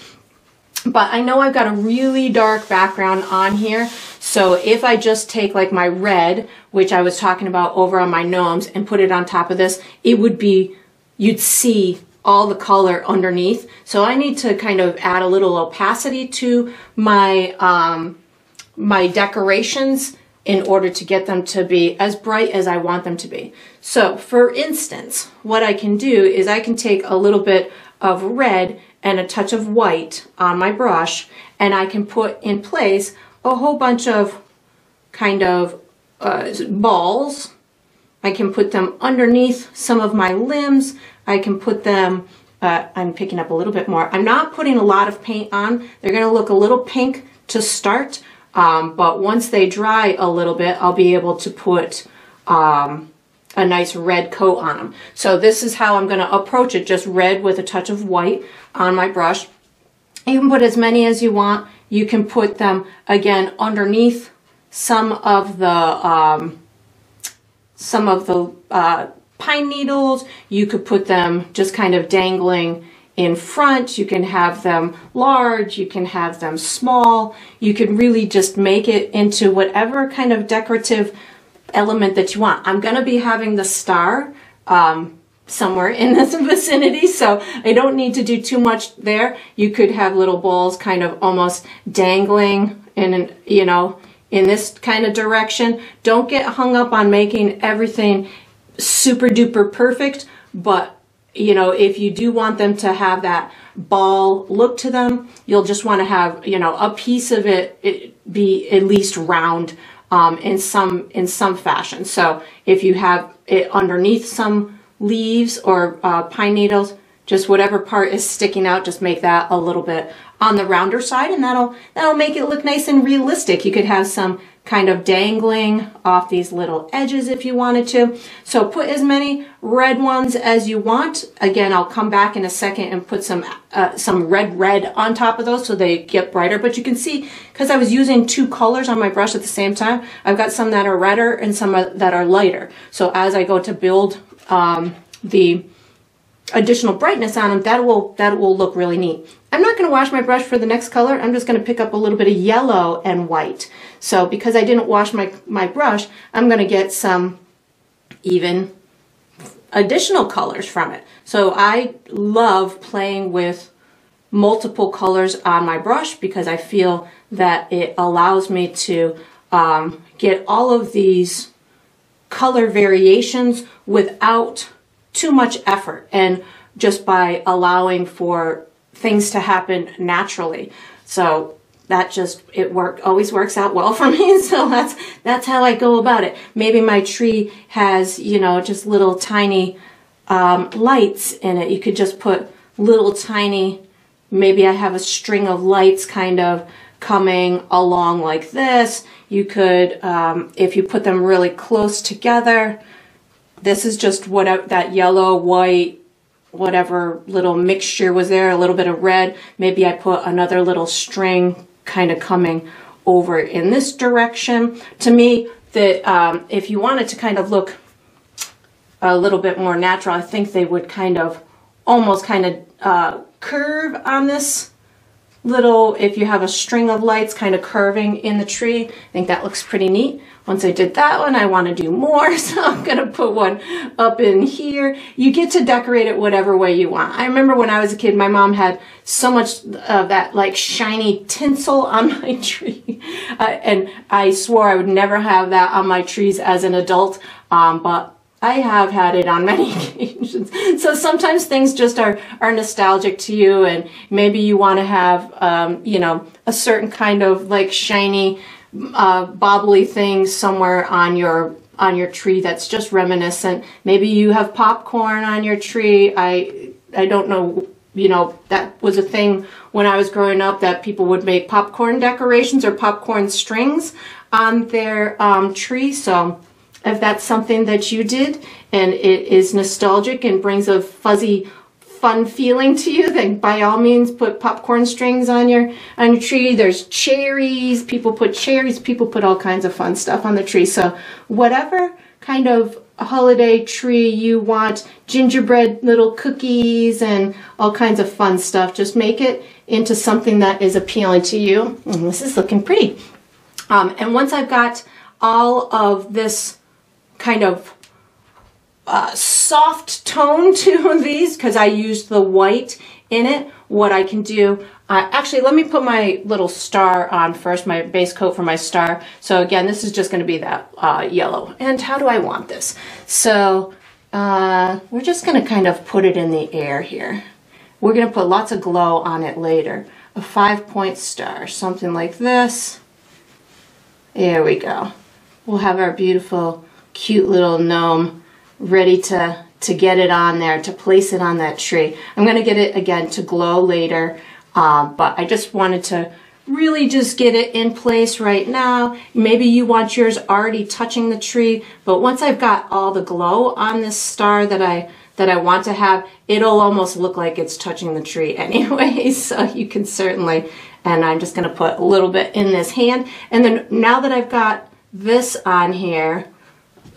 But I know I've got a really dark background on here, so if I just take like my red, which I was talking about over on my gnomes, and put it on top of this, it would be, you'd see all the color underneath. So I need to kind of add a little opacity to my decorations in order to get them to be as bright as I want them to be. So for instance, what I can do is I can take a little bit of red and a touch of white on my brush, and I can put in place a whole bunch of kind of balls. I can put them underneath some of my limbs. I can put them, I'm picking up a little bit more. I'm not putting a lot of paint on. They're gonna look a little pink to start, but once they dry a little bit, I'll be able to put a nice red coat on them. So this is how I'm gonna approach it, just red with a touch of white on my brush. You can put as many as you want. You can put them, again, underneath some of the pine needles. You could put them just kind of dangling in front. You can have them large, you can have them small. You can really just make it into whatever kind of decorative element that you want. I'm gonna be having the star somewhere in this vicinity, so I don't need to do too much there. You could have little balls kind of almost dangling in an, you know, in this kind of direction. Don't get hung up on making everything super duper perfect, but you know, if you do want them to have that ball look to them, you'll just want to have, you know, a piece of it be at least round in some fashion. So if you have it underneath some leaves or pine needles, just whatever part is sticking out, just make that a little bit on the rounder side, and that'll make it look nice and realistic. You could have some kind of dangling off these little edges if you wanted to. So put as many red ones as you want. Again, I'll come back in a second and put some red on top of those so they get brighter. But you can see, because I was using two colors on my brush at the same time, I've got some that are redder and some that are lighter. So as I go to build the additional brightness on them, that will look really neat. I'm not going to wash my brush for the next color. I'm just going to pick up a little bit of yellow and white. So because I didn't wash my brush, I'm going to get some even additional colors from it. So I love playing with multiple colors on my brush because I feel that it allows me to get all of these color variations without too much effort, and just by allowing for things to happen naturally. So that just, always works out well for me. So that's how I go about it. Maybe my tree has, you know, just little tiny lights in it. You could just put little tiny, maybe I have a string of lights kind of coming along like this. You could, if you put them really close together, this is just whatever that yellow, white, whatever little mixture was there, a little bit of red. Maybe I put another little string kind of coming over in this direction. To me, if you wanted to kind of look a little bit more natural, I think they would kind of almost kind of curve on this little, if you have a string of lights kind of curving in the tree. I think that looks pretty neat. Once I did that one, I want to do more, so I'm going to put one up in here. You get to decorate it whatever way you want. I remember when I was a kid, my mom had so much of that like shiny tinsel on my tree, and I swore I would never have that on my trees as an adult, but I have had it on many occasions. So sometimes things just are nostalgic to you, and maybe you want to have, you know, a certain kind of like shiny, bobbly things somewhere on your tree that's just reminiscent. Maybe you have popcorn on your tree. I don't know, you know, that was a thing when I was growing up, that people would make popcorn decorations or popcorn strings on their tree. So if that's something that you did and it is nostalgic and brings a fuzzy fun feeling to you, then by all means put popcorn strings on your tree. There's cherries, people put all kinds of fun stuff on the tree. So whatever kind of holiday tree you want, gingerbread little cookies and all kinds of fun stuff, just make it into something that is appealing to you. And this is looking pretty. And once I've got all of this kind of soft tone to these, because I used the white in it, what I can do Actually, let me put my little star on first, my base coat for my star. So again, this is just going to be that yellow. And how do I want this? So we're just going to kind of put it in the air here. We're going to put lots of glow on it later. A 5-point star, something like this. There we go. We'll have our beautiful, cute little gnome ready to get it on there, to place it on that tree. I'm going to get it again to glow later. But I just wanted to really just get it in place right now. Maybe you want yours already touching the tree, but once I've got all the glow on this star that I want to have, it'll almost look like it's touching the tree anyway, so you can certainly, and I'm just going to put a little bit in this hand. And then now that I've got this on here,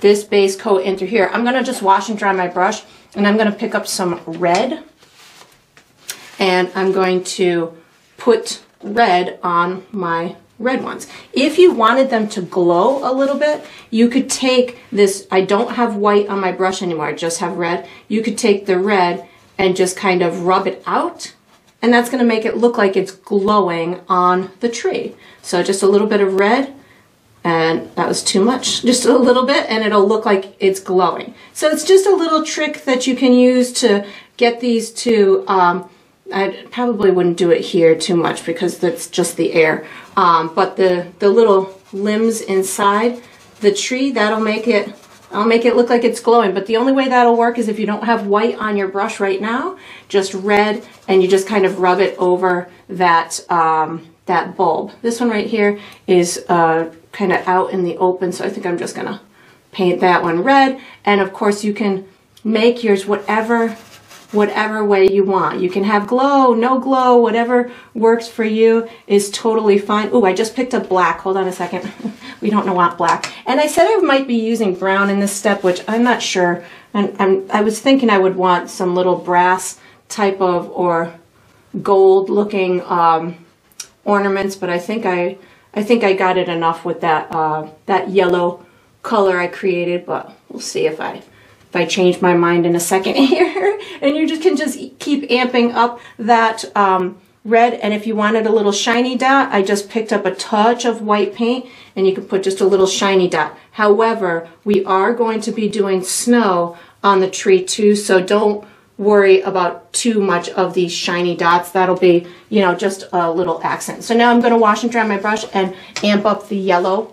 this base coat into here, I'm going to just wash and dry my brush, and I'm going to pick up some red. And I'm going to put red on my red ones. If you wanted them to glow a little bit, you could take this, I don't have white on my brush anymore, I just have red. You could take the red and just kind of rub it out, and that's gonna make it look like it's glowing on the tree. So just a little bit of red, and that was too much, just a little bit, and it'll look like it's glowing. So it's just a little trick that you can use to get these to, I probably wouldn't do it here too much because that's just the air. But the little limbs inside the tree, that'll make it, I'll make it look like it's glowing. But the only way that'll work is if you don't have white on your brush right now, just red, and you just kind of rub it over that, that bulb. This one right here is kind of out in the open, so I think I'm just gonna paint that one red. And of course you can make yours whatever way you want. You can have glow, no glow, whatever works for you is totally fine. Ooh, I just picked up black. Hold on a second. We don't want black. And I said I might be using brown in this step, which I'm not sure. And I was thinking I would want some little brass type of or gold looking ornaments, but I think I got it enough with that that yellow color I created, but we'll see if I change my mind in a second here. And you just can just keep amping up that red. And if you wanted a little shiny dot, I just picked up a touch of white paint, and you can put just a little shiny dot. However, we are going to be doing snow on the tree too, so don't worry about too much of these shiny dots. That'll be, you know, just a little accent. So now I'm gonna wash and dry my brush and amp up the yellow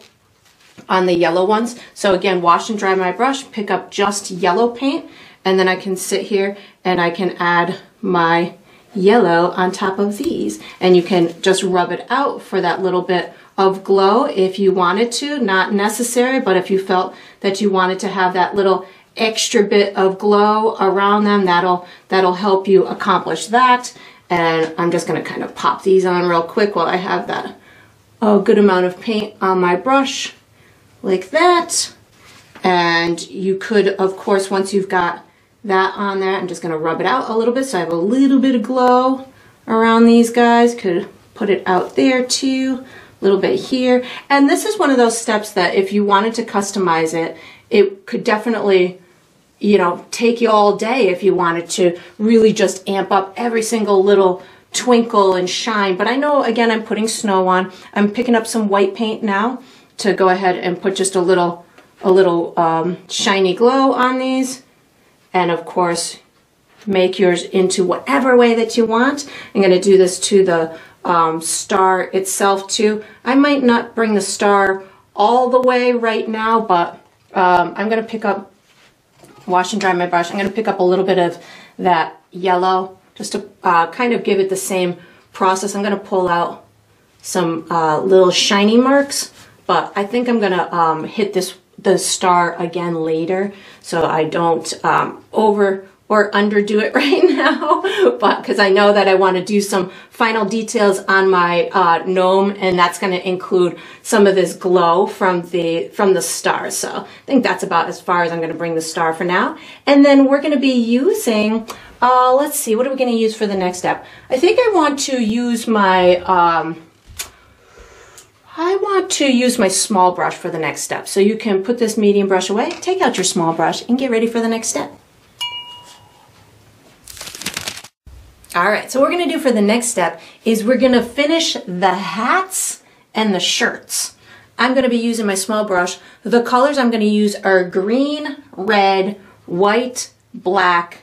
on the yellow ones. So again, wash and dry my brush, pick up just yellow paint, and then I can sit here and I can add my yellow on top of these. And you can just rub it out for that little bit of glow if you wanted to, not necessary, but if you felt that you wanted to have that little extra bit of glow around them, that'll help you accomplish that. And I'm just gonna kind of pop these on real quick while I have that a good amount of paint on my brush. Like that. And you could, of course, once you've got that on there, I'm just going to rub it out a little bit so I have a little bit of glow around these guys. Could put it out there too, a little bit here. And this is one of those steps that if you wanted to customize it, it could definitely, you know, take you all day if you wanted to really just amp up every single little twinkle and shine. But I know, again, I'm putting snow on. I'm picking up some white paint now to go ahead and put just a little shiny glow on these. And of course, make yours into whatever way that you want. I'm gonna do this to the star itself too. I might not bring the star all the way right now, but I'm gonna pick up, wash and dry my brush. I'm gonna pick up a little bit of that yellow just to kind of give it the same process. I'm gonna pull out some little shiny marks. But I think I'm gonna hit the star again later, so I don't over or underdo it right now, but because I know that I want to do some final details on my gnome, and that's going to include some of this glow from the star. So I think that's about as far as I'm going to bring the star for now. And then we're going to be using, let's see, what are we going to use for the next step? I think I want to use my I want to use my small brush for the next step. So you can put this medium brush away, take out your small brush, and get ready for the next step. All right, so what we're gonna do for the next step is we're gonna finish the hats and the shirts. I'm gonna be using my small brush. The colors I'm gonna use are green, red, white, black,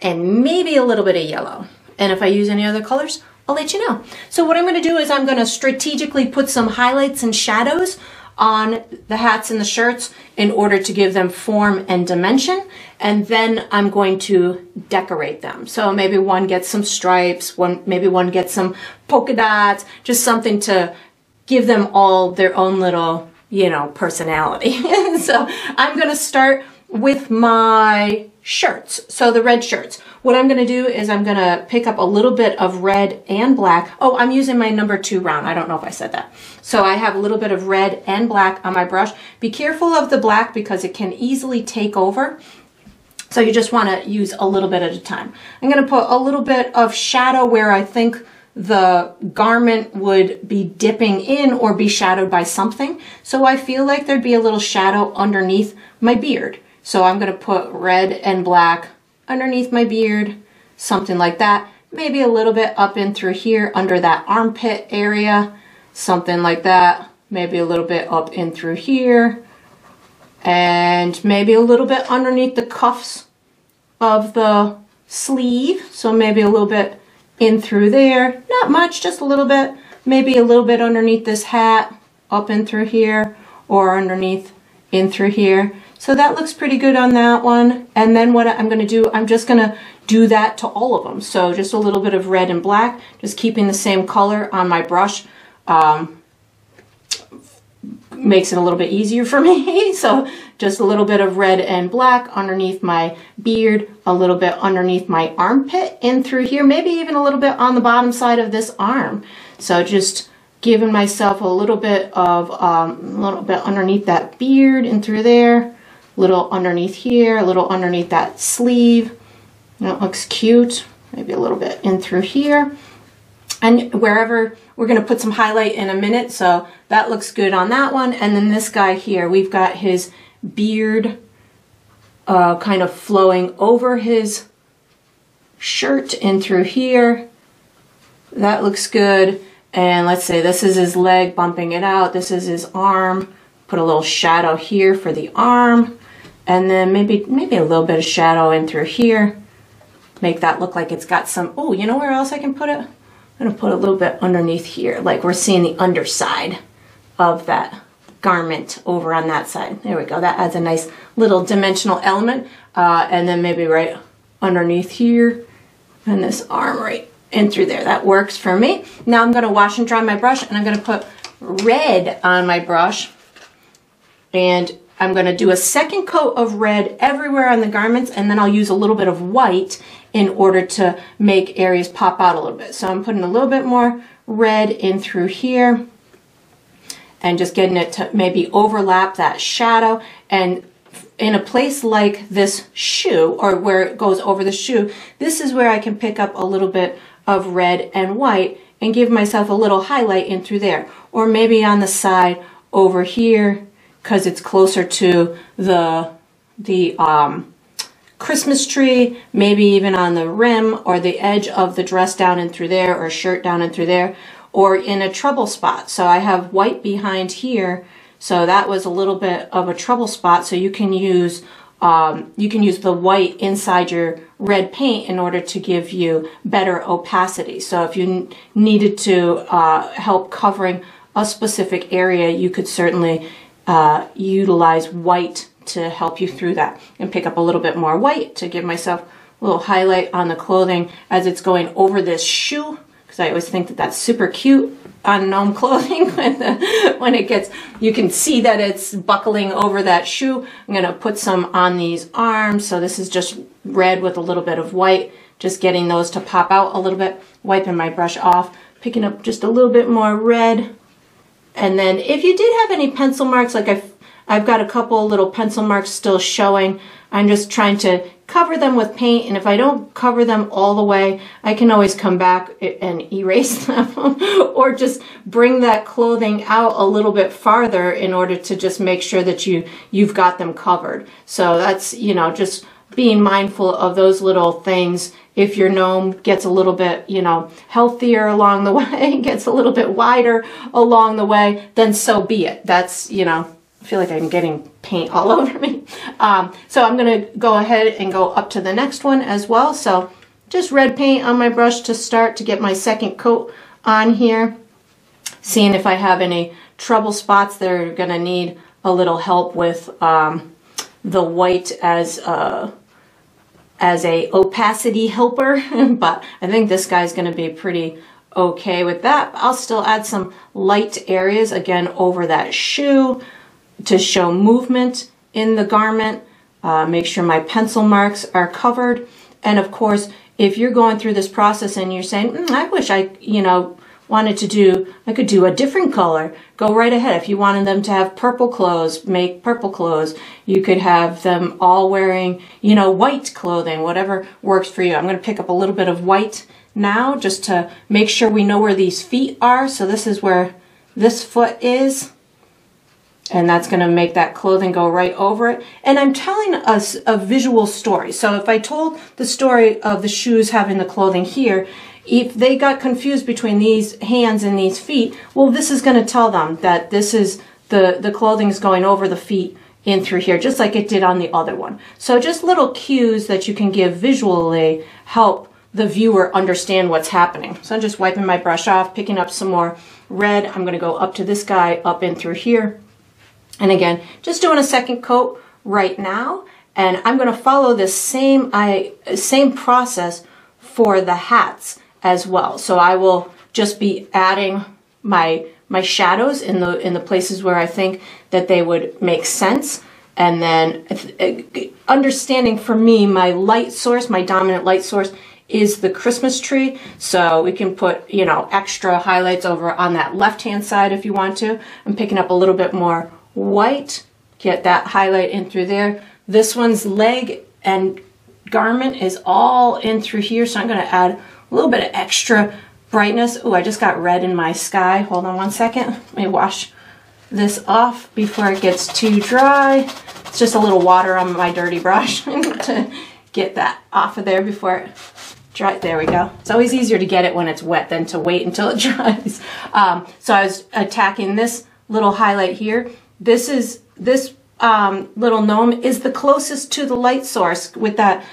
and maybe a little bit of yellow. And if I use any other colors, I'll let you know. So what I'm gonna do is I'm gonna strategically put some highlights and shadows on the hats and the shirts in order to give them form and dimension, and then I'm going to decorate them. So maybe one gets some stripes, maybe one gets some polka dots, just something to give them all their own little, you know, personality. So I'm gonna start with my shirts, so the red shirts. What I'm gonna do is I'm gonna pick up a little bit of red and black. Oh, I'm using my number 2 round. I don't know if I said that. So I have a little bit of red and black on my brush. Be careful of the black because it can easily take over. So you just wanna use a little bit at a time. I'm gonna put a little bit of shadow where I think the garment would be dipping in or be shadowed by something. So I feel like there'd be a little shadow underneath my beard. So I'm gonna put red and black underneath my beard, something like that. Maybe a little bit up in through here under that armpit area, something like that. Maybe a little bit up in through here, and maybe a little bit underneath the cuffs of the sleeve. So maybe a little bit in through there, not much, just a little bit. Maybe a little bit underneath this hat, up in through here, or underneath in through here. So that looks pretty good on that one. And then what I'm gonna do, I'm just gonna do that to all of them. So just a little bit of red and black, just keeping the same color on my brush. Makes it a little bit easier for me. So just a little bit of red and black underneath my beard, a little bit underneath my armpit, in through here, maybe even a little bit on the bottom side of this arm. So just giving myself a little bit of, underneath that beard and through there, a little underneath here, a little underneath that sleeve. That looks cute. Maybe a little bit in through here. And wherever, we're gonna put some highlight in a minute, so that looks good on that one. And then this guy here, we've got his beard kind of flowing over his shirt in through here. That looks good. And let's say this is his leg bumping it out. This is his arm. Put a little shadow here for the arm. And then maybe a little bit of shadow in through here. Make that look like it's got some, oh, you know where else I can put it? I'm gonna put a little bit underneath here, like we're seeing the underside of that garment over on that side. There we go, that adds a nice little dimensional element. And then maybe right underneath here and this arm right in through there. That works for me. Now I'm gonna wash and dry my brush, and I'm gonna put red on my brush. And I'm gonna do a second coat of red everywhere on the garments, and then I'll use a little bit of white in order to make areas pop out a little bit. So I'm putting a little bit more red in through here and just getting it to maybe overlap that shadow. And in a place like this shoe, or where it goes over the shoe, this is where I can pick up a little bit of red and white and give myself a little highlight in through there. Or maybe on the side over here, because it's closer to the Christmas tree, maybe even on the rim or the edge of the dress down in through there, or shirt down in through there, or in a trouble spot. So I have white behind here, so that was a little bit of a trouble spot. So you can use the white inside your red paint in order to give you better opacity. So if you needed to help covering a specific area, you could certainly utilize white to help you through that, and pick up a little bit more white to give myself a little highlight on the clothing as it's going over this shoe, because I always think that that's super cute on gnome clothing when it gets, you can see that it's buckling over that shoe. I'm gonna put some on these arms. So this is just red with a little bit of white, just getting those to pop out a little bit, wiping my brush off, picking up just a little bit more red. And then if you did have any pencil marks, like I've got a couple little pencil marks still showing, I'm just trying to cover them with paint, and if I don't cover them all the way, I can always come back and erase them or just bring that clothing out a little bit farther in order to just make sure that you've got them covered. So that's, you know, just being mindful of those little things. If your gnome gets a little bit, you know, healthier along the way, gets a little bit wider along the way, then so be it. That's, you know, I feel like I'm getting paint all over me. So I'm gonna go ahead and go up to the next one as well. So just red paint on my brush to start to get my second coat on here. Seeing if I have any trouble spots that are gonna need a little help with the white as a opacity helper, but I think this guy's gonna be pretty okay with that. I'll still add some light areas again over that shoe to show movement in the garment. Make sure my pencil marks are covered. And of course, if you're going through this process and you're saying, I wish I, you know, wanted to do, I could do a different color, go right ahead. If you wanted them to have purple clothes, make purple clothes. You could have them all wearing, you know, white clothing, whatever works for you. I'm going to pick up a little bit of white now just to make sure we know where these feet are. So this is where this foot is, and that's going to make that clothing go right over it. And I'm telling us a visual story. So if I told the story of the shoes having the clothing here, if they got confused between these hands and these feet, well, this is going to tell them that this is the clothing is going over the feet in through here, just like it did on the other one. So just little cues that you can give visually help the viewer understand what's happening. So I'm just wiping my brush off, picking up some more red. I'm going to go up to this guy, up in through here. And again, just doing a second coat right now. And I'm going to follow this same process for the hats as well. So I will just be adding my shadows in the places where I think that they would make sense. And then understanding for me, my light source, my dominant light source is the Christmas tree. So we can put, you know, extra highlights over on that left-hand side if you want to. I'm picking up a little bit more white, get that highlight in through there. This one's leg and garment is all in through here. So I'm going to add a little bit of extra brightness. Oh, I just got red in my sky. Hold on one second. Let me wash this off before it gets too dry. It's just a little water on my dirty brush to get that off of there before it dries. There we go. It's always easier to get it when it's wet than to wait until it dries. So I was attacking this little highlight here. This little gnome is the closest to the light source with that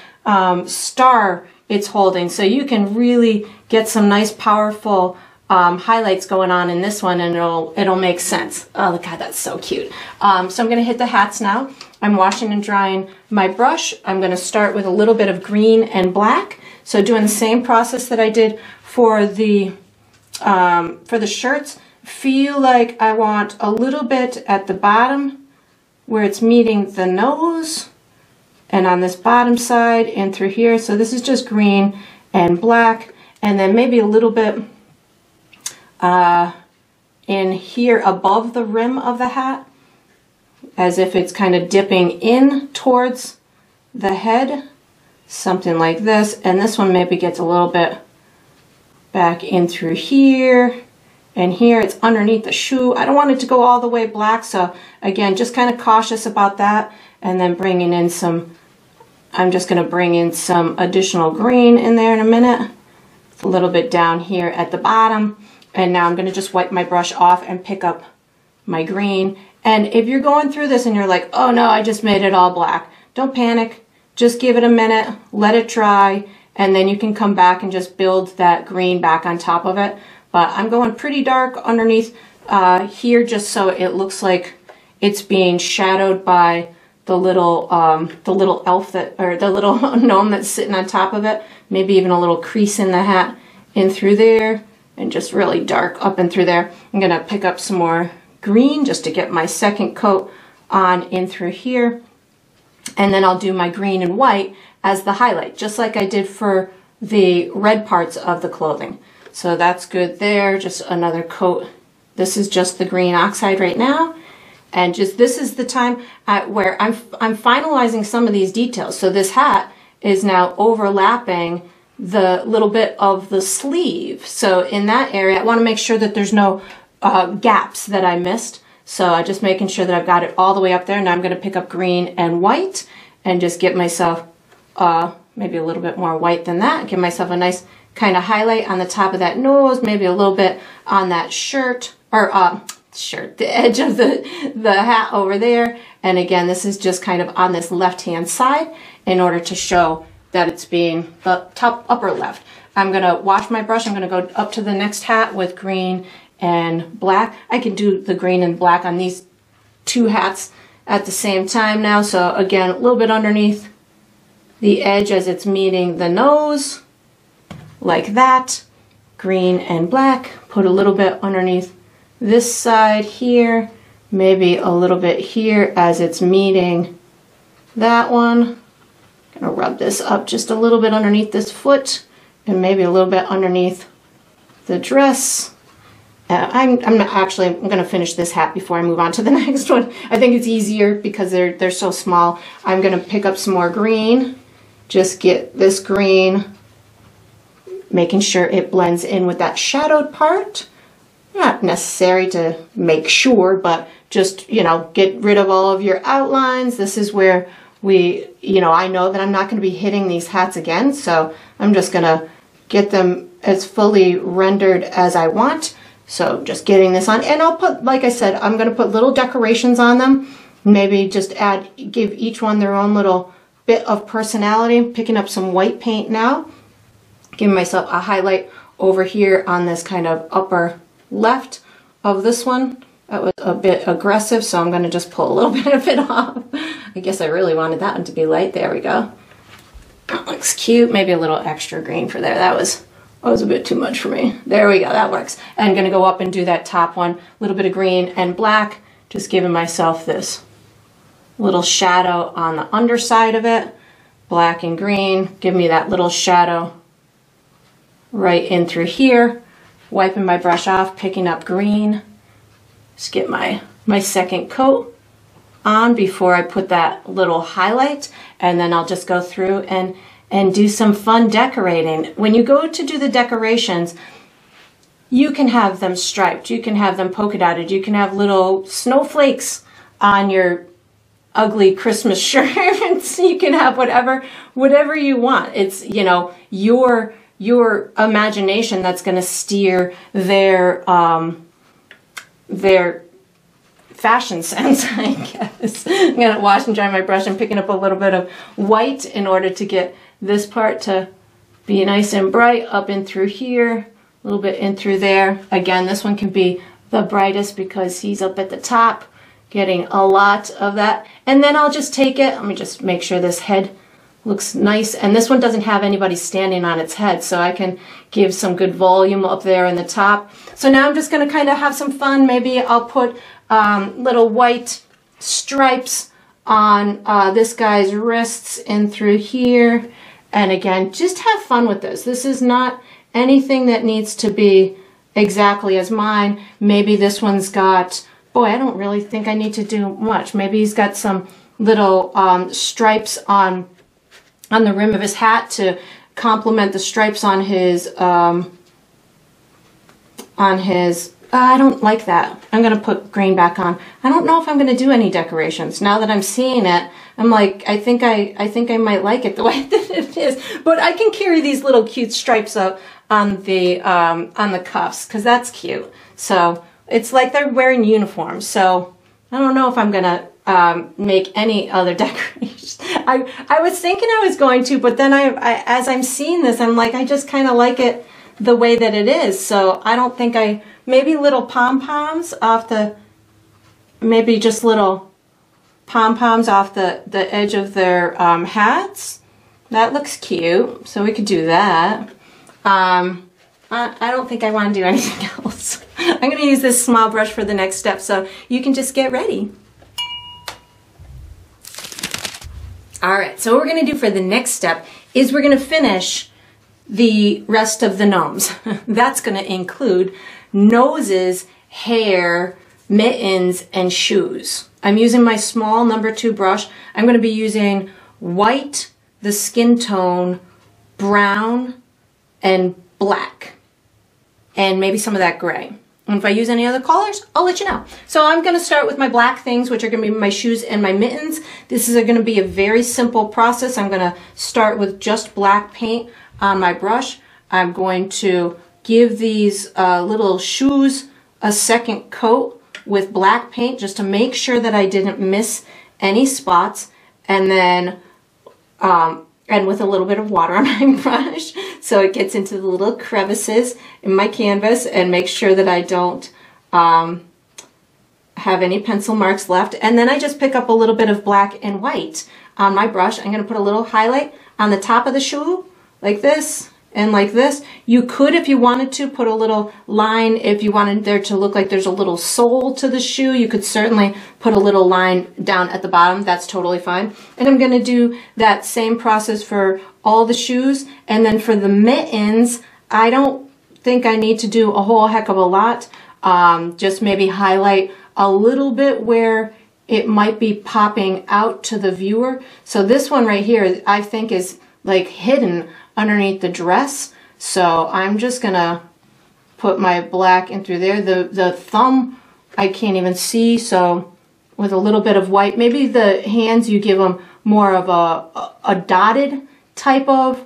star it's holding. So you can really get some nice powerful highlights going on in this one, and it'll make sense. Oh God, that's so cute. So I'm going to hit the hats now. I'm washing and drying my brush. I'm going to start with a little bit of green and black. So doing the same process that I did for the shirts. Feel like I want a little bit at the bottom where it's meeting the nose, and on this bottom side and through here. So this is just green and black, and then maybe a little bit in here above the rim of the hat, as if it's kind of dipping in towards the head, something like this. And this one maybe gets a little bit back in through here. And here it's underneath the shoe. I don't want it to go all the way black, so again, just kind of cautious about that. And then bringing in some, I'm just going to bring in some additional green in there in a minute. It's a little bit down here at the bottom. And now I'm going to just wipe my brush off and pick up my green. And if you're going through this and you're like, oh no, I just made it all black, don't panic. Just give it a minute, let it dry, and then you can come back and just build that green back on top of it. But I'm going pretty dark underneath here just so it looks like it's being shadowed by the little elf that, or the little gnome that's sitting on top of it. Maybe even a little crease in the hat in through there, and just really dark up and through there. I'm going to pick up some more green just to get my second coat on in through here. And then I'll do my green and white as the highlight, just like I did for the red parts of the clothing. So that's good there, just another coat. This is just the green oxide right now. And just this is the time where I'm finalizing some of these details. So this hat is now overlapping the little bit of the sleeve. So in that area, I want to make sure that there's no gaps that I missed. So I'm just making sure that I've got it all the way up there. Now I'm going to pick up green and white and just get myself maybe a little bit more white than that. Give myself a nice kind of highlight on the top of that nose, maybe a little bit on that shirt, or the edge of the hat over there. And again, this is just kind of on this left-hand side in order to show that it's being the top upper left. I'm gonna wash my brush. I'm gonna go up to the next hat with green and black. I can do the green and black on these two hats at the same time now. So again, a little bit underneath the edge as it's meeting the nose, like that. Green and black, put a little bit underneath this side here, maybe a little bit here as it's meeting that one. I'm gonna rub this up just a little bit underneath this foot and maybe a little bit underneath the dress. I'm gonna finish this hat before I move on to the next one. I think it's easier because they're so small. I'm gonna pick up some more green, just get this green, making sure it blends in with that shadowed part. Not necessary to make sure, but just, you know, get rid of all of your outlines. This is where we, you know, I know that I'm not going to be hitting these hats again, so I'm just going to get them as fully rendered as I want. So just getting this on, and I'll put, like I said, I'm going to put little decorations on them. Maybe just add, give each one their own little bit of personality. I'm picking up some white paint now, giving myself a highlight over here on this kind of upper left of this one. That was a bit aggressive, so I'm going to just pull a little bit of it off. I guess I really wanted that one to be light. There we go. That looks cute. Maybe a little extra green for there. That was a bit too much for me. There we go. That works. I'm going to go up and do that top one. A little bit of green and black, just giving myself this little shadow on the underside of it. Black and green, give me that little shadow right in through here. Wiping my brush off, picking up green. Just get my second coat on before I put that little highlight, and then I'll just go through and do some fun decorating. When you go to do the decorations, you can have them striped, you can have them polka dotted, you can have little snowflakes on your ugly Christmas shirts. You can have whatever you want. It's, you know, your imagination that's going to steer their fashion sense, I guess. I'm going to wash and dry my brush. I'm picking up a little bit of white in order to get this part to be nice and bright up in through here, a little bit in through there. Again, this one can be the brightest because he's up at the top, getting a lot of that. And then I'll just take it. Let me just make sure this head looks nice, and this one doesn't have anybody standing on its head, so I can give some good volume up there in the top. So now I'm just going to kind of have some fun. Maybe I'll put little white stripes on this guy's wrists and through here, and again, just have fun with this. This is not anything that needs to be exactly as mine. Maybe this one's got, boy, I don't really think I need to do much. Maybe he's got some little stripes on the rim of his hat to complement the stripes on his, I don't like that. I'm going to put green back on. I don't know if I'm going to do any decorations. Now that I'm seeing it, I'm like, I think I might like it the way that it is, but I can carry these little cute stripes up on the cuffs, 'cause that's cute. So it's like they're wearing uniforms. So I don't know if I'm going to make any other decorations. I was thinking I was going to, but then I as I'm seeing this, I'm like, I just kind of like it the way that it is. So I don't think maybe little pom-poms off the, maybe just little pom-poms off the edge of their hats. That looks cute. So we could do that. I don't think I want to do anything else. I'm going to use this small brush for the next step, so you can just get ready. All right, so what we're going to do for the next step is we're going to finish the rest of the gnomes. That's going to include noses, hair, mittens, and shoes. I'm using my small number 2 brush. I'm going to be using white, the skin tone, brown, and black, and maybe some of that gray. And if I use any other colors, I'll let you know. So I'm going to start with my black things, which are going to be my shoes and my mittens. This is going to be a very simple process. I'm going to start with just black paint on my brush. I'm going to give these little shoes a second coat with black paint just to make sure that I didn't miss any spots. And then and with a little bit of water on my brush so it gets into the little crevices in my canvas, and make sure that I don't have any pencil marks left. And then I just pick up a little bit of black and white on my brush. I'm going to put a little highlight on the top of the shoe like this and like this. You could, if you wanted to, put a little line if you wanted there to look like there's a little sole to the shoe. You could certainly put a little line down at the bottom. That's totally fine. And I'm going to do that same process for all the shoes. And then for the mittens, I don't think I need to do a whole heck of a lot. Just maybe highlight a little bit where it might be popping out to the viewer. So this one right here, I think, is like hidden underneath the dress, so I'm just gonna put my black in through there. The thumb I can't even see, so with a little bit of white. Maybe the hands, you give them more of a dotted type of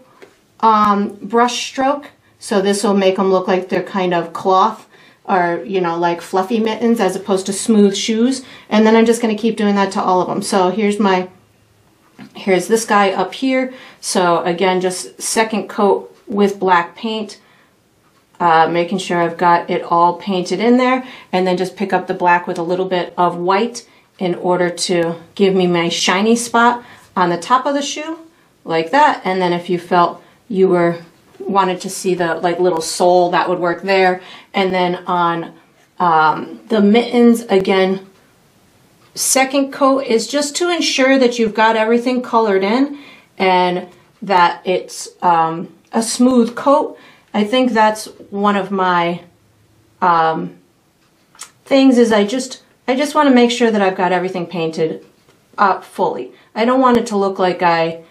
brush stroke, so this will make them look like they're kind of cloth, or, you know, like fluffy mittens as opposed to smooth shoes. And then I'm just gonna keep doing that to all of them. So here's this guy up here. So again, just second coat with black paint, making sure I've got it all painted in there, and then just pick up the black with a little bit of white in order to give me my shiny spot on the top of the shoe like that. And then if you felt you wanted to see the like little sole, that would work there. And then on the mittens, again, second coat is just to ensure that you've got everything colored in and that it's a smooth coat. I think that's one of my things, is I just want to make sure that I've got everything painted up fully. I don't want it to look like I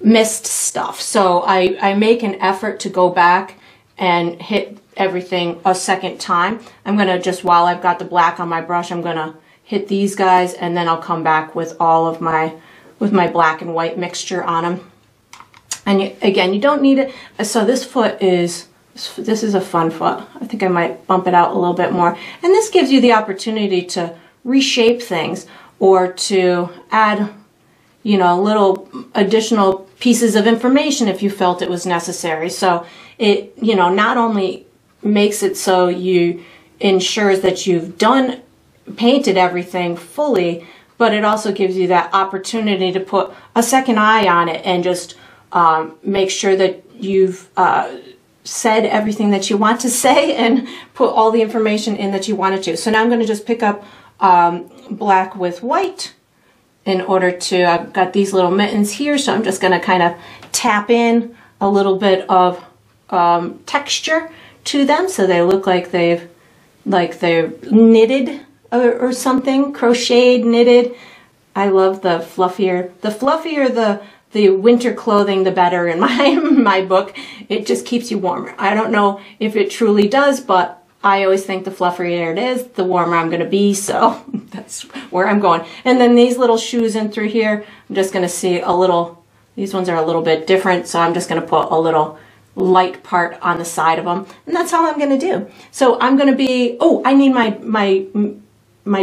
missed stuff. So I make an effort to go back and hit everything a second time. I'm going to just, while I've got the black on my brush, I'm going to hit these guys, and then I'll come back with all of my black and white mixture on them. And you, again, you don't need it. So this foot is, this is a fun foot. I think I might bump it out a little bit more. And this gives you the opportunity to reshape things or to add, you know, little additional pieces of information if you felt it was necessary. So it, you know, not only makes it so you ensures that you've done painted everything fully, but it also gives you that opportunity to put a second eye on it and just make sure that you've said everything that you want to say and put all the information in that you wanted to. So now I'm going to just pick up black with white in order to, I've got these little mittens here, so I'm just going to kind of tap in a little bit of texture to them so they look like they've knitted or something, crocheted, knitted. I love the fluffier the winter clothing, the better in my book. It just keeps you warmer. I don't know if it truly does, but I always think the fluffier it is, the warmer I'm gonna be, so that's where I'm going. And then these little shoes in through here, I'm just gonna see a little, these ones are a little bit different, so I'm just gonna put a little light part on the side of them, and that's all I'm gonna do. So I'm gonna be, oh, I need my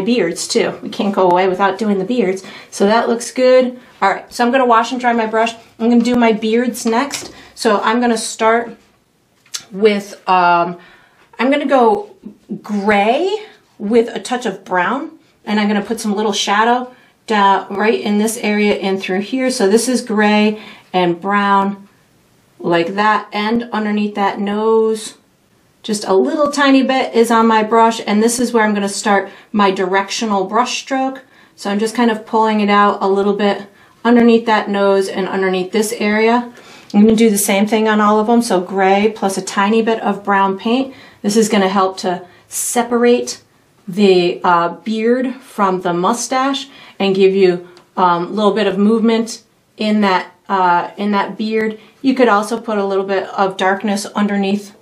beards too. We can't go away without doing the beards. So that looks good. All right, so I'm gonna wash and dry my brush. I'm gonna do my beards next. So I'm gonna start with, I'm gonna go gray with a touch of brown, and I'm gonna put some little shadow down right in this area and through here. So this is gray and brown like that, and underneath that nose, just a little tiny bit is on my brush, and this is where I'm going to start my directional brush stroke. So I'm just kind of pulling it out a little bit underneath that nose and underneath this area. I'm going to do the same thing on all of them, so gray plus a tiny bit of brown paint. This is going to help to separate the beard from the mustache and give you a little bit of movement in that beard. You could also put a little bit of darkness underneath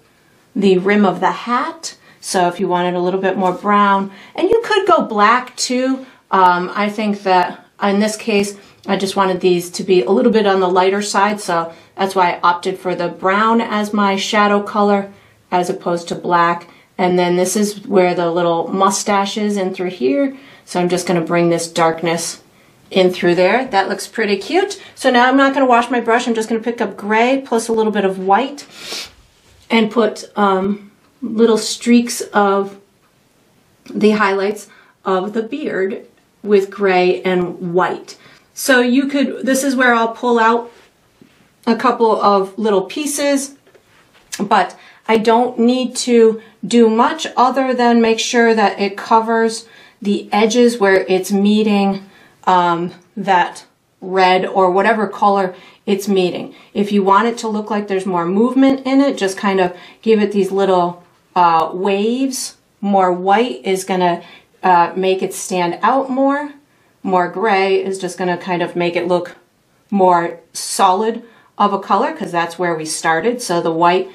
the rim of the hat So if you wanted a little bit more brown, and you could go black too. I think that in this case, I just wanted these to be a little bit on the lighter side. So that's why I opted for the brown as my shadow color as opposed to black. And then this is where the little mustache is in through here. So I'm just going to bring this darkness in through there. That looks pretty cute. So now I'm not going to wash my brush. I'm just going to pick up gray plus a little bit of white and put little streaks of the highlights of the beard with gray and white. So you could, this is where I'll pull out a couple of little pieces, but I don't need to do much other than make sure that it covers the edges where it's meeting that red or whatever color it's meeting. If you want it to look like there's more movement in it, just kind of give it these little waves. More white is gonna make it stand out more. More gray is just gonna kind of make it look more solid of a color because that's where we started. So the white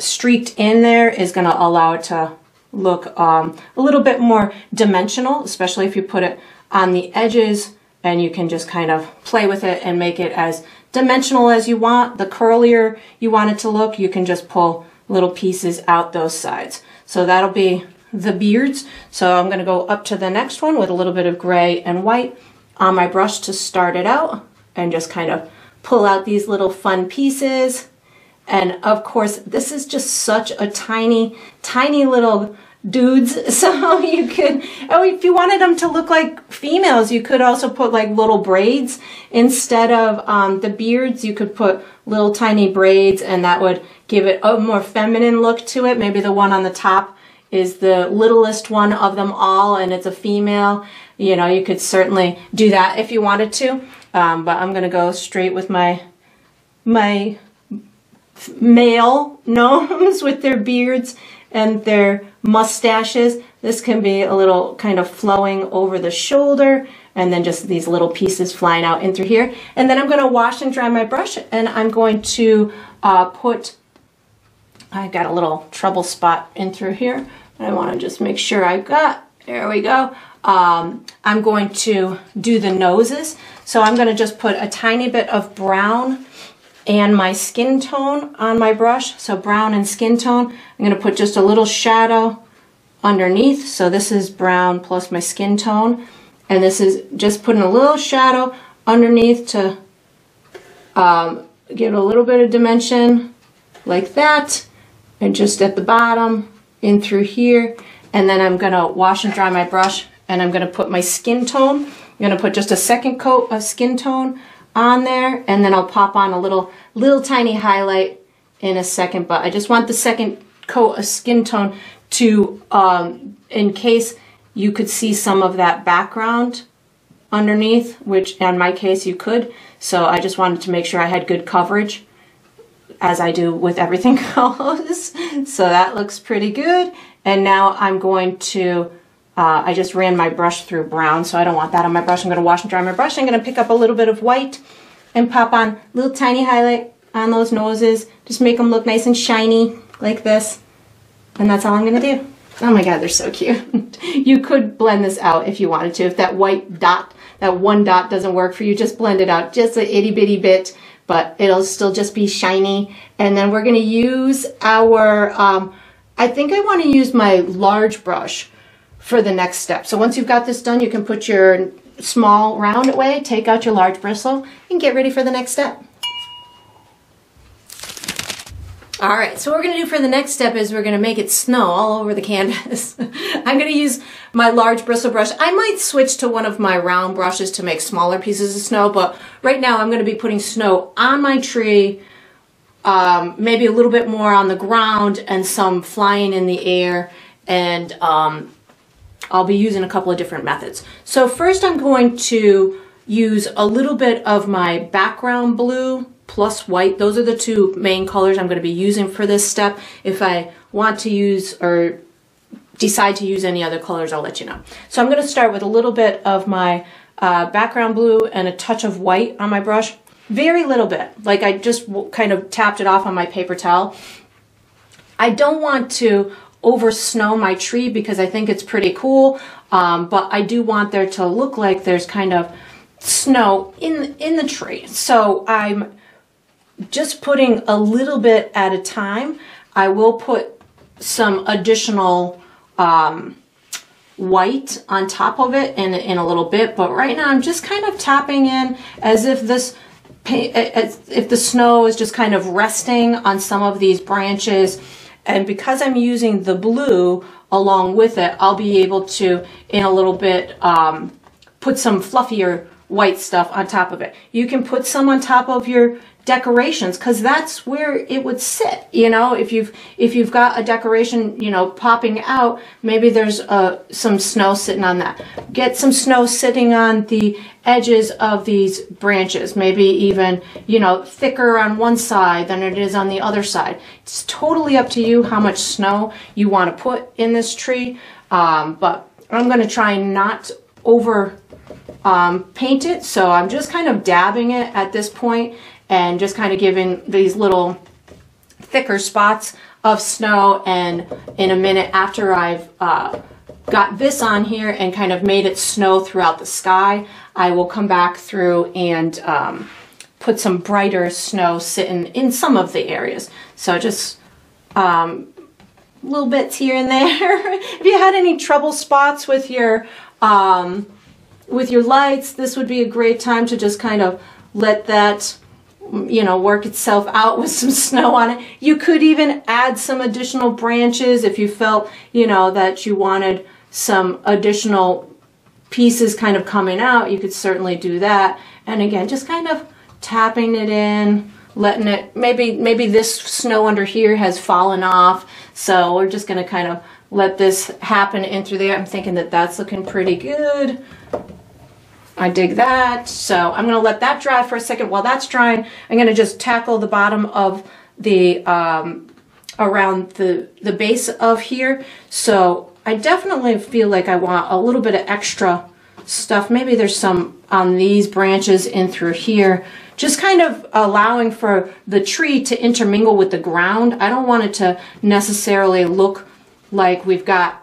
streaked in there is gonna allow it to look a little bit more dimensional, especially if you put it on the edges, and you can just kind of play with it and make it as dimensional as you want. The curlier you want it to look, you can just pull little pieces out those sides. So that'll be the beards. So I'm going to go up to the next one with a little bit of gray and white on my brush to start it out and just kind of pull out these little fun pieces. And of course, this is just such a tiny, tiny little dudes, so you could, oh, if you wanted them to look like females, you could also put like little braids instead of the beards. You could put little tiny braids, and that would give it a more feminine look to it. Maybe the one on the top is the littlest one of them all, and it's a female. You know, you could certainly do that if you wanted to, but I'm gonna go straight with my male gnomes with their beards and their mustaches. This can be a little kind of flowing over the shoulder, and then just these little pieces flying out in through here. And then I'm going to wash and dry my brush, and I'm going to put, I got a little trouble spot in through here. I want to just make sure I got, there we go. I'm going to do the noses. So I'm going to just put a tiny bit of brown and my skin tone on my brush. So brown and skin tone. I'm gonna put just a little shadow underneath. So this is brown plus my skin tone. And this is just putting a little shadow underneath to give it a little bit of dimension like that. And just at the bottom, in through here. And then I'm gonna wash and dry my brush, and I'm gonna put my skin tone. I'm gonna put just a second coat of skin tone on there, and then I'll pop on a little tiny highlight in a second, but I just want the second coat of skin tone to, in case you could see some of that background underneath, which in my case you could, so I just wanted to make sure I had good coverage, as I do with everything else. So that looks pretty good, and now I'm going to I just ran my brush through brown, so I don't want that on my brush. I'm going to wash and dry my brush. I'm going to pick up a little bit of white and pop on a little tiny highlight on those noses. Just make them look nice and shiny like this. And that's all I'm going to do. Oh my God, they're so cute. You could blend this out if you wanted to. If that white dot, that one dot doesn't work for you, just blend it out just a itty bitty bit, but it'll still just be shiny. And then we're going to use our, I think I want to use my large brush for the next step. So once you've got this done, you can put your small round away, take out your large bristle, and get ready for the next step. All right, so what we're gonna do for the next step is we're gonna make it snow all over the canvas. I'm gonna use my large bristle brush. I might switch to one of my round brushes to make smaller pieces of snow, but right now I'm gonna be putting snow on my tree, maybe a little bit more on the ground and some flying in the air, and I'll be using a couple of different methods. So first I'm going to use a little bit of my background blue plus white. Those are the two main colors I'm going to be using for this step. If I want to use or decide to use any other colors, I'll let you know. So I'm going to start with a little bit of my background blue and a touch of white on my brush. Very little bit. Like I just kind of tapped it off on my paper towel. I don't want to over snow my tree because I think it's pretty cool, but I do want there to look like there's kind of snow in the tree. So I'm just putting a little bit at a time. I will put some additional white on top of it in a little bit, but right now I'm just kind of tapping in as if this paint, as if the snow is just kind of resting on some of these branches. And because I'm using the blue along with it, I'll be able to, in a little bit, put some fluffier white stuff on top of it. You can put some on top of your decorations, because that's where it would sit. You know, if you've got a decoration, you know, popping out, maybe there's some snow sitting on that. Get some snow sitting on the edges of these branches, maybe even, you know, thicker on one side than it is on the other side. It's totally up to you how much snow you want to put in this tree, but I'm going to try not over paint it, so I'm just kind of dabbing it at this point and just kind of giving these little thicker spots of snow. And in a minute, after I've got this on here and kind of made it snow throughout the sky, I will come back through and put some brighter snow sitting in some of the areas. So just little bits here and there. If you had any trouble spots with your lights, this would be a great time to just kind of let that, you know, work itself out with some snow on it. You could even add some additional branches if you felt, you know, that you wanted some additional pieces kind of coming out. You could certainly do that. And again, just kind of tapping it in, letting it, maybe this snow under here has fallen off, so we're just going to kind of let this happen in through there. I'm thinking that that's looking pretty good. I dig that. So I'm going to let that dry for a second. While that's drying, I'm going to just tackle the bottom of the, around the base of here. So I definitely feel like I want a little bit of extra stuff. Maybe there's some on these branches in through here, just kind of allowing for the tree to intermingle with the ground. I don't want it to necessarily look like we've got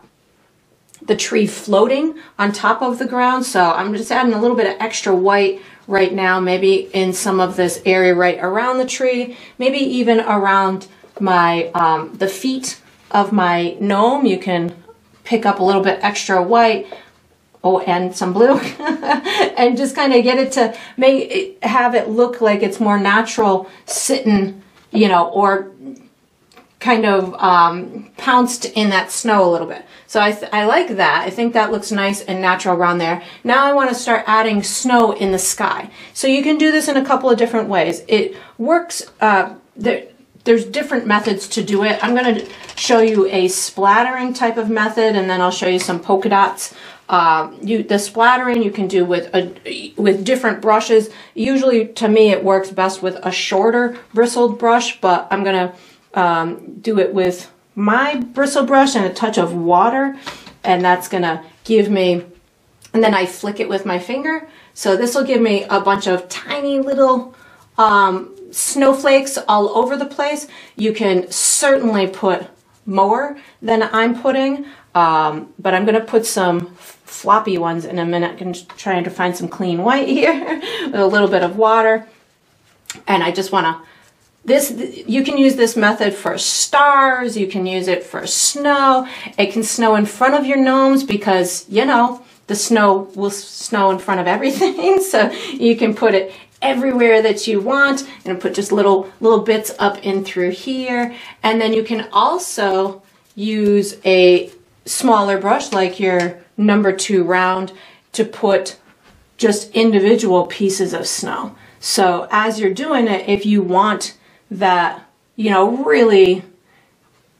the tree floating on top of the ground. So I'm just adding a little bit of extra white right now, maybe in some of this area right around the tree, maybe even around my the feet of my gnome. You can pick up a little bit extra white, oh, and some blue, and just kind of get it to make it, have it look like it's more natural sitting, you know, or kind of pounced in that snow a little bit. So I like that. I think that looks nice and natural around there. Now I want to start adding snow in the sky. So you can do this in a couple of different ways. It works, there's different methods to do it. I'm going to show you a splattering type of method, and then I'll show you some polka dots. The splattering you can do with different brushes. Usually, to me, it works best with a shorter bristled brush, but I'm going to do it with my bristle brush and a touch of water, and that's gonna give me, and then I flick it with my finger, so this will give me a bunch of tiny little snowflakes all over the place. You can certainly put more than I'm putting, but I'm gonna put some floppy ones in a minute. I'm trying to find some clean white here with a little bit of water, and I just wanna, you can use this method for stars, you can use it for snow. It can snow in front of your gnomes because, you know, the snow will snow in front of everything. So you can put it everywhere that you want and put just little bits up in through here. And then you can also use a smaller brush like your number 2 round to put just individual pieces of snow. So as you're doing it, if you want that, you know, really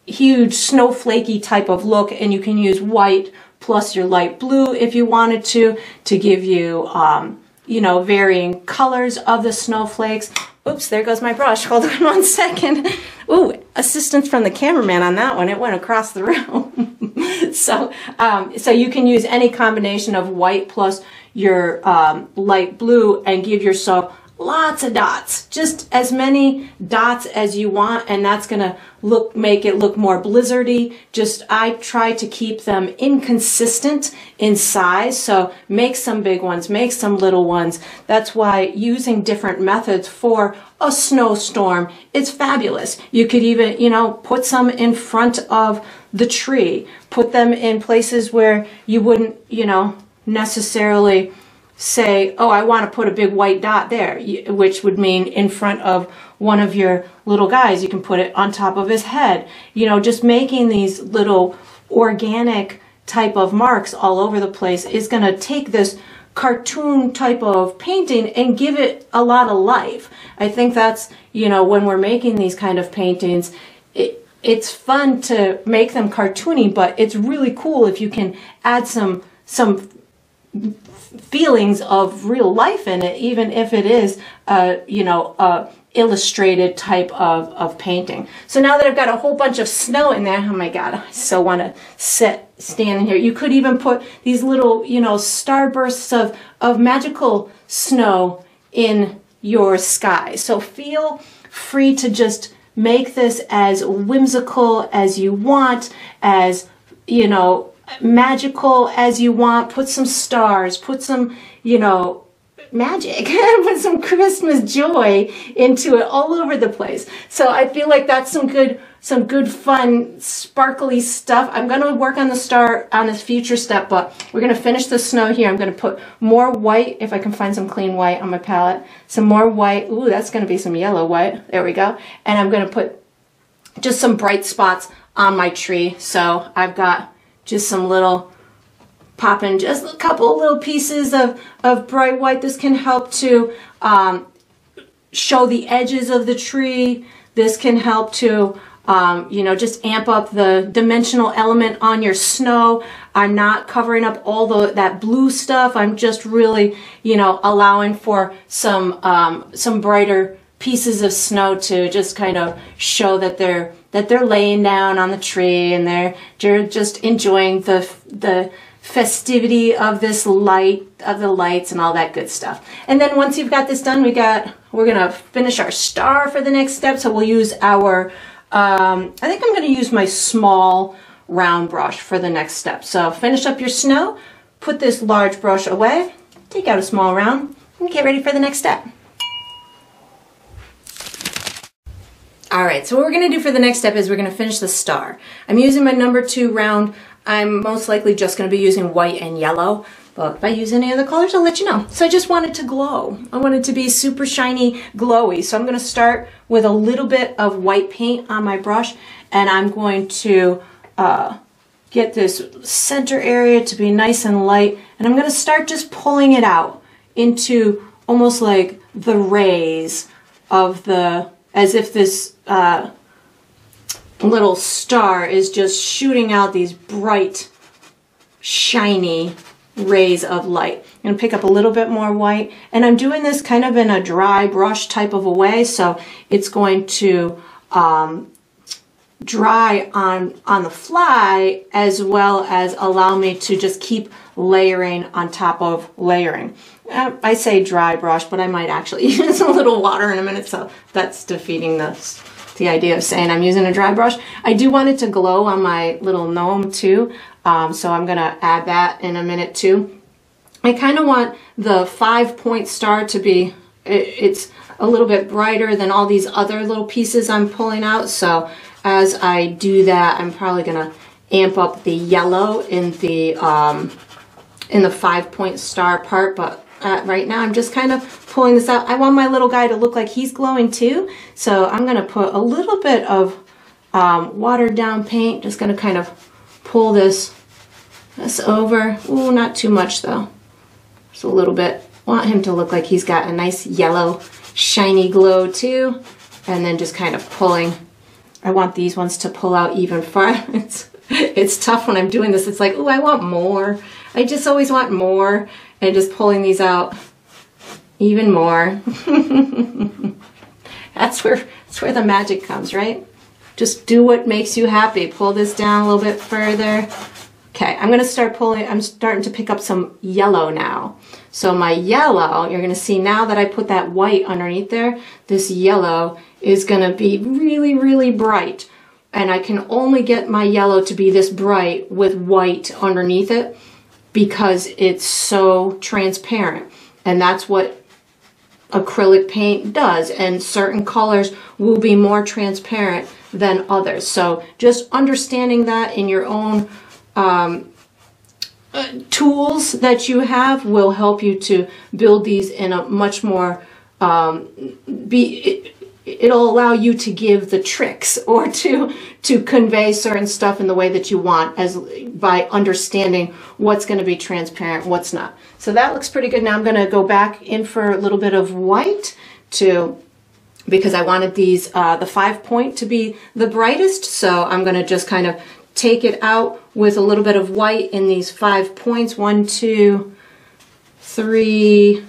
huge snowflakey type of look, and you can use white plus your light blue if you wanted to give you you know, varying colors of the snowflakes. Oops, there goes my brush, hold on one second. Ooh, assistance from the cameraman on that one, it went across the room. So so you can use any combination of white plus your light blue and give yourself lots of dots, just as many dots as you want, and that's gonna make it look more blizzardy. Just I try to keep them inconsistent in size, so make some big ones, make some little ones. That's why using different methods for a snowstorm, it's fabulous. You could even, you know, put some in front of the tree, put them in places where you wouldn't, you know, necessarily say, oh, I want to put a big white dot there, which would mean in front of one of your little guys. You can put it on top of his head, you know, just making these little organic type of marks all over the place is going to take this cartoon type of painting and give it a lot of life. I think that's, you know, when we're making these kind of paintings, it's fun to make them cartoony, but it's really cool if you can add some feelings of real life in it, even if it is you know, illustrated type of painting. So now that I've got a whole bunch of snow in there, oh my God, I so want to stand in here. You could even put these little, you know, starbursts of magical snow in your sky. So feel free to just make this as whimsical as you want, as, you know, magical as you want. Put some stars, put some, you know, magic, put some Christmas joy into it all over the place. So I feel like that's some good fun sparkly stuff. I'm going to work on the star on a future step, but we're going to finish the snow here. I'm going to put more white, if I can find some clean white on my palette, some more white. Ooh, that's going to be some yellow white, there we go. And I'm going to put just some bright spots on my tree. So I've got just some little popping, just a couple little pieces of bright white. This can help to show the edges of the tree. This can help to, you know, just amp up the dimensional element on your snow. I'm not covering up all that blue stuff. I'm just really, you know, allowing for some brighter pieces of snow to just kind of show that they're laying down on the tree and they're just enjoying the festivity of this light, of the lights and all that good stuff. And then once you've got this done, we're gonna finish our star for the next step. So we'll use our I think I'm gonna use my small round brush for the next step. So finish up your snow, put this large brush away, take out a small round, and get ready for the next step. All right, so what we're gonna do for the next step is we're gonna finish the star. I'm using my number 2 round. I'm most likely just gonna be using white and yellow, but if I use any other colors, I'll let you know. So I just want it to glow. I want it to be super shiny, glowy. So I'm gonna start with a little bit of white paint on my brush, and I'm going to get this center area to be nice and light, and I'm gonna start just pulling it out into almost like the rays of the, as if this little star is just shooting out these bright, shiny rays of light. I'm gonna pick up a little bit more white, and I'm doing this kind of in a dry brush type of a way, so it's going to dry on the fly, as well as allow me to just keep layering on top of layering. I say dry brush, but I might actually use a little water in a minute, so that's defeating the idea of saying I'm using a dry brush. I do want it to glow on my little gnome too, so I'm gonna add that in a minute too. I kind of want the 5-point star to be, it's a little bit brighter than all these other little pieces I'm pulling out, so as I do that, I'm probably gonna amp up the yellow in the 5-point star part, but right now I'm just kind of pulling this out. I want my little guy to look like he's glowing too, so I'm gonna put a little bit of watered down paint, just gonna kind of pull this over. Ooh, not too much though, just a little bit. Want him to look like he's got a nice yellow shiny glow too, and then just kind of pulling. I want these ones to pull out even farther. It's tough when I'm doing this. It's like, ooh, I want more. I just always want more, and just pulling these out even more. that's where the magic comes, right? Just do what makes you happy. Pull this down a little bit further. Okay, I'm gonna start pulling, I'm starting to pick up some yellow now. So my yellow, you're gonna see now that I put that white underneath there, this yellow is gonna be really, really bright. And I can only get my yellow to be this bright with white underneath it because it's so transparent. And that's what acrylic paint does. And certain colors will be more transparent than others. So just understanding that in your own tools that you have will help you to build these in a much more, it'll allow you to give the tricks or to convey certain stuff in the way that you want as by understanding what's going to be transparent, what's not. So that looks pretty good. Now I'm going to go back in for a little bit of white to, because I wanted these, the 5 point to be the brightest. So I'm going to just kind of take it out with a little bit of white in these 5 points. 1, 2, 3, if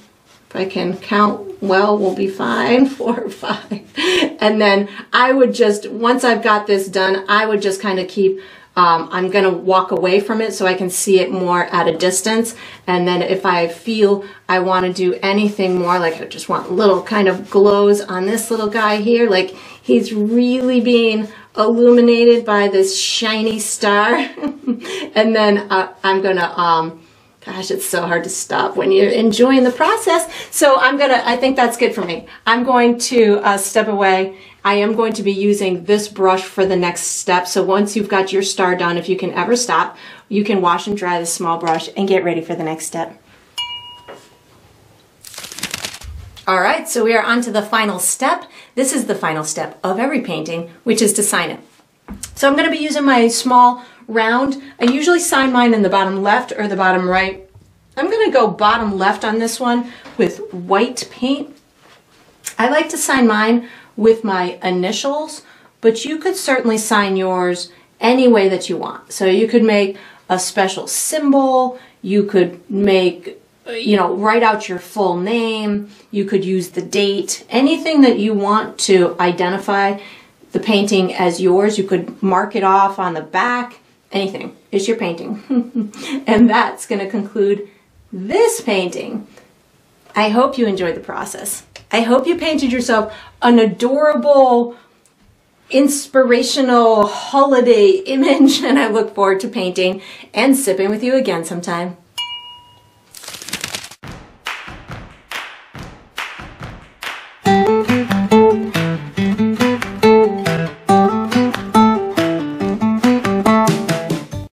I can count well, we'll be fine, 4 or 5. And then I would just, once I've got this done, I would just kind of keep, I'm gonna walk away from it so I can see it more at a distance. And then if I feel I wanna do anything more, like I just want little kind of glows on this little guy here, like he's really being illuminated by this shiny star. And then I'm gonna, gosh, it's so hard to stop when you're enjoying the process. So I'm gonna, I think that's good for me. I'm going to step away. I am going to be using this brush for the next step. So once you've got your star done, if you can ever stop, you can wash and dry the small brush and get ready for the next step. All right, so we are on to the final step. This is the final step of every painting, which is to sign it. So I'm going to be using my small round. I usually sign mine in the bottom left or the bottom right. I'm going to go bottom left on this one with white paint. I like to sign mine with my initials, but you could certainly sign yours any way that you want. So you could make a special symbol, you could make, you know, write out your full name, you could use the date, anything that you want to identify the painting as yours. You could mark it off on the back, anything. It's your painting. And that's going to conclude this painting. I hope you enjoyed the process. I hope you painted yourself an adorable, inspirational holiday image, and I look forward to painting and sipping with you again sometime.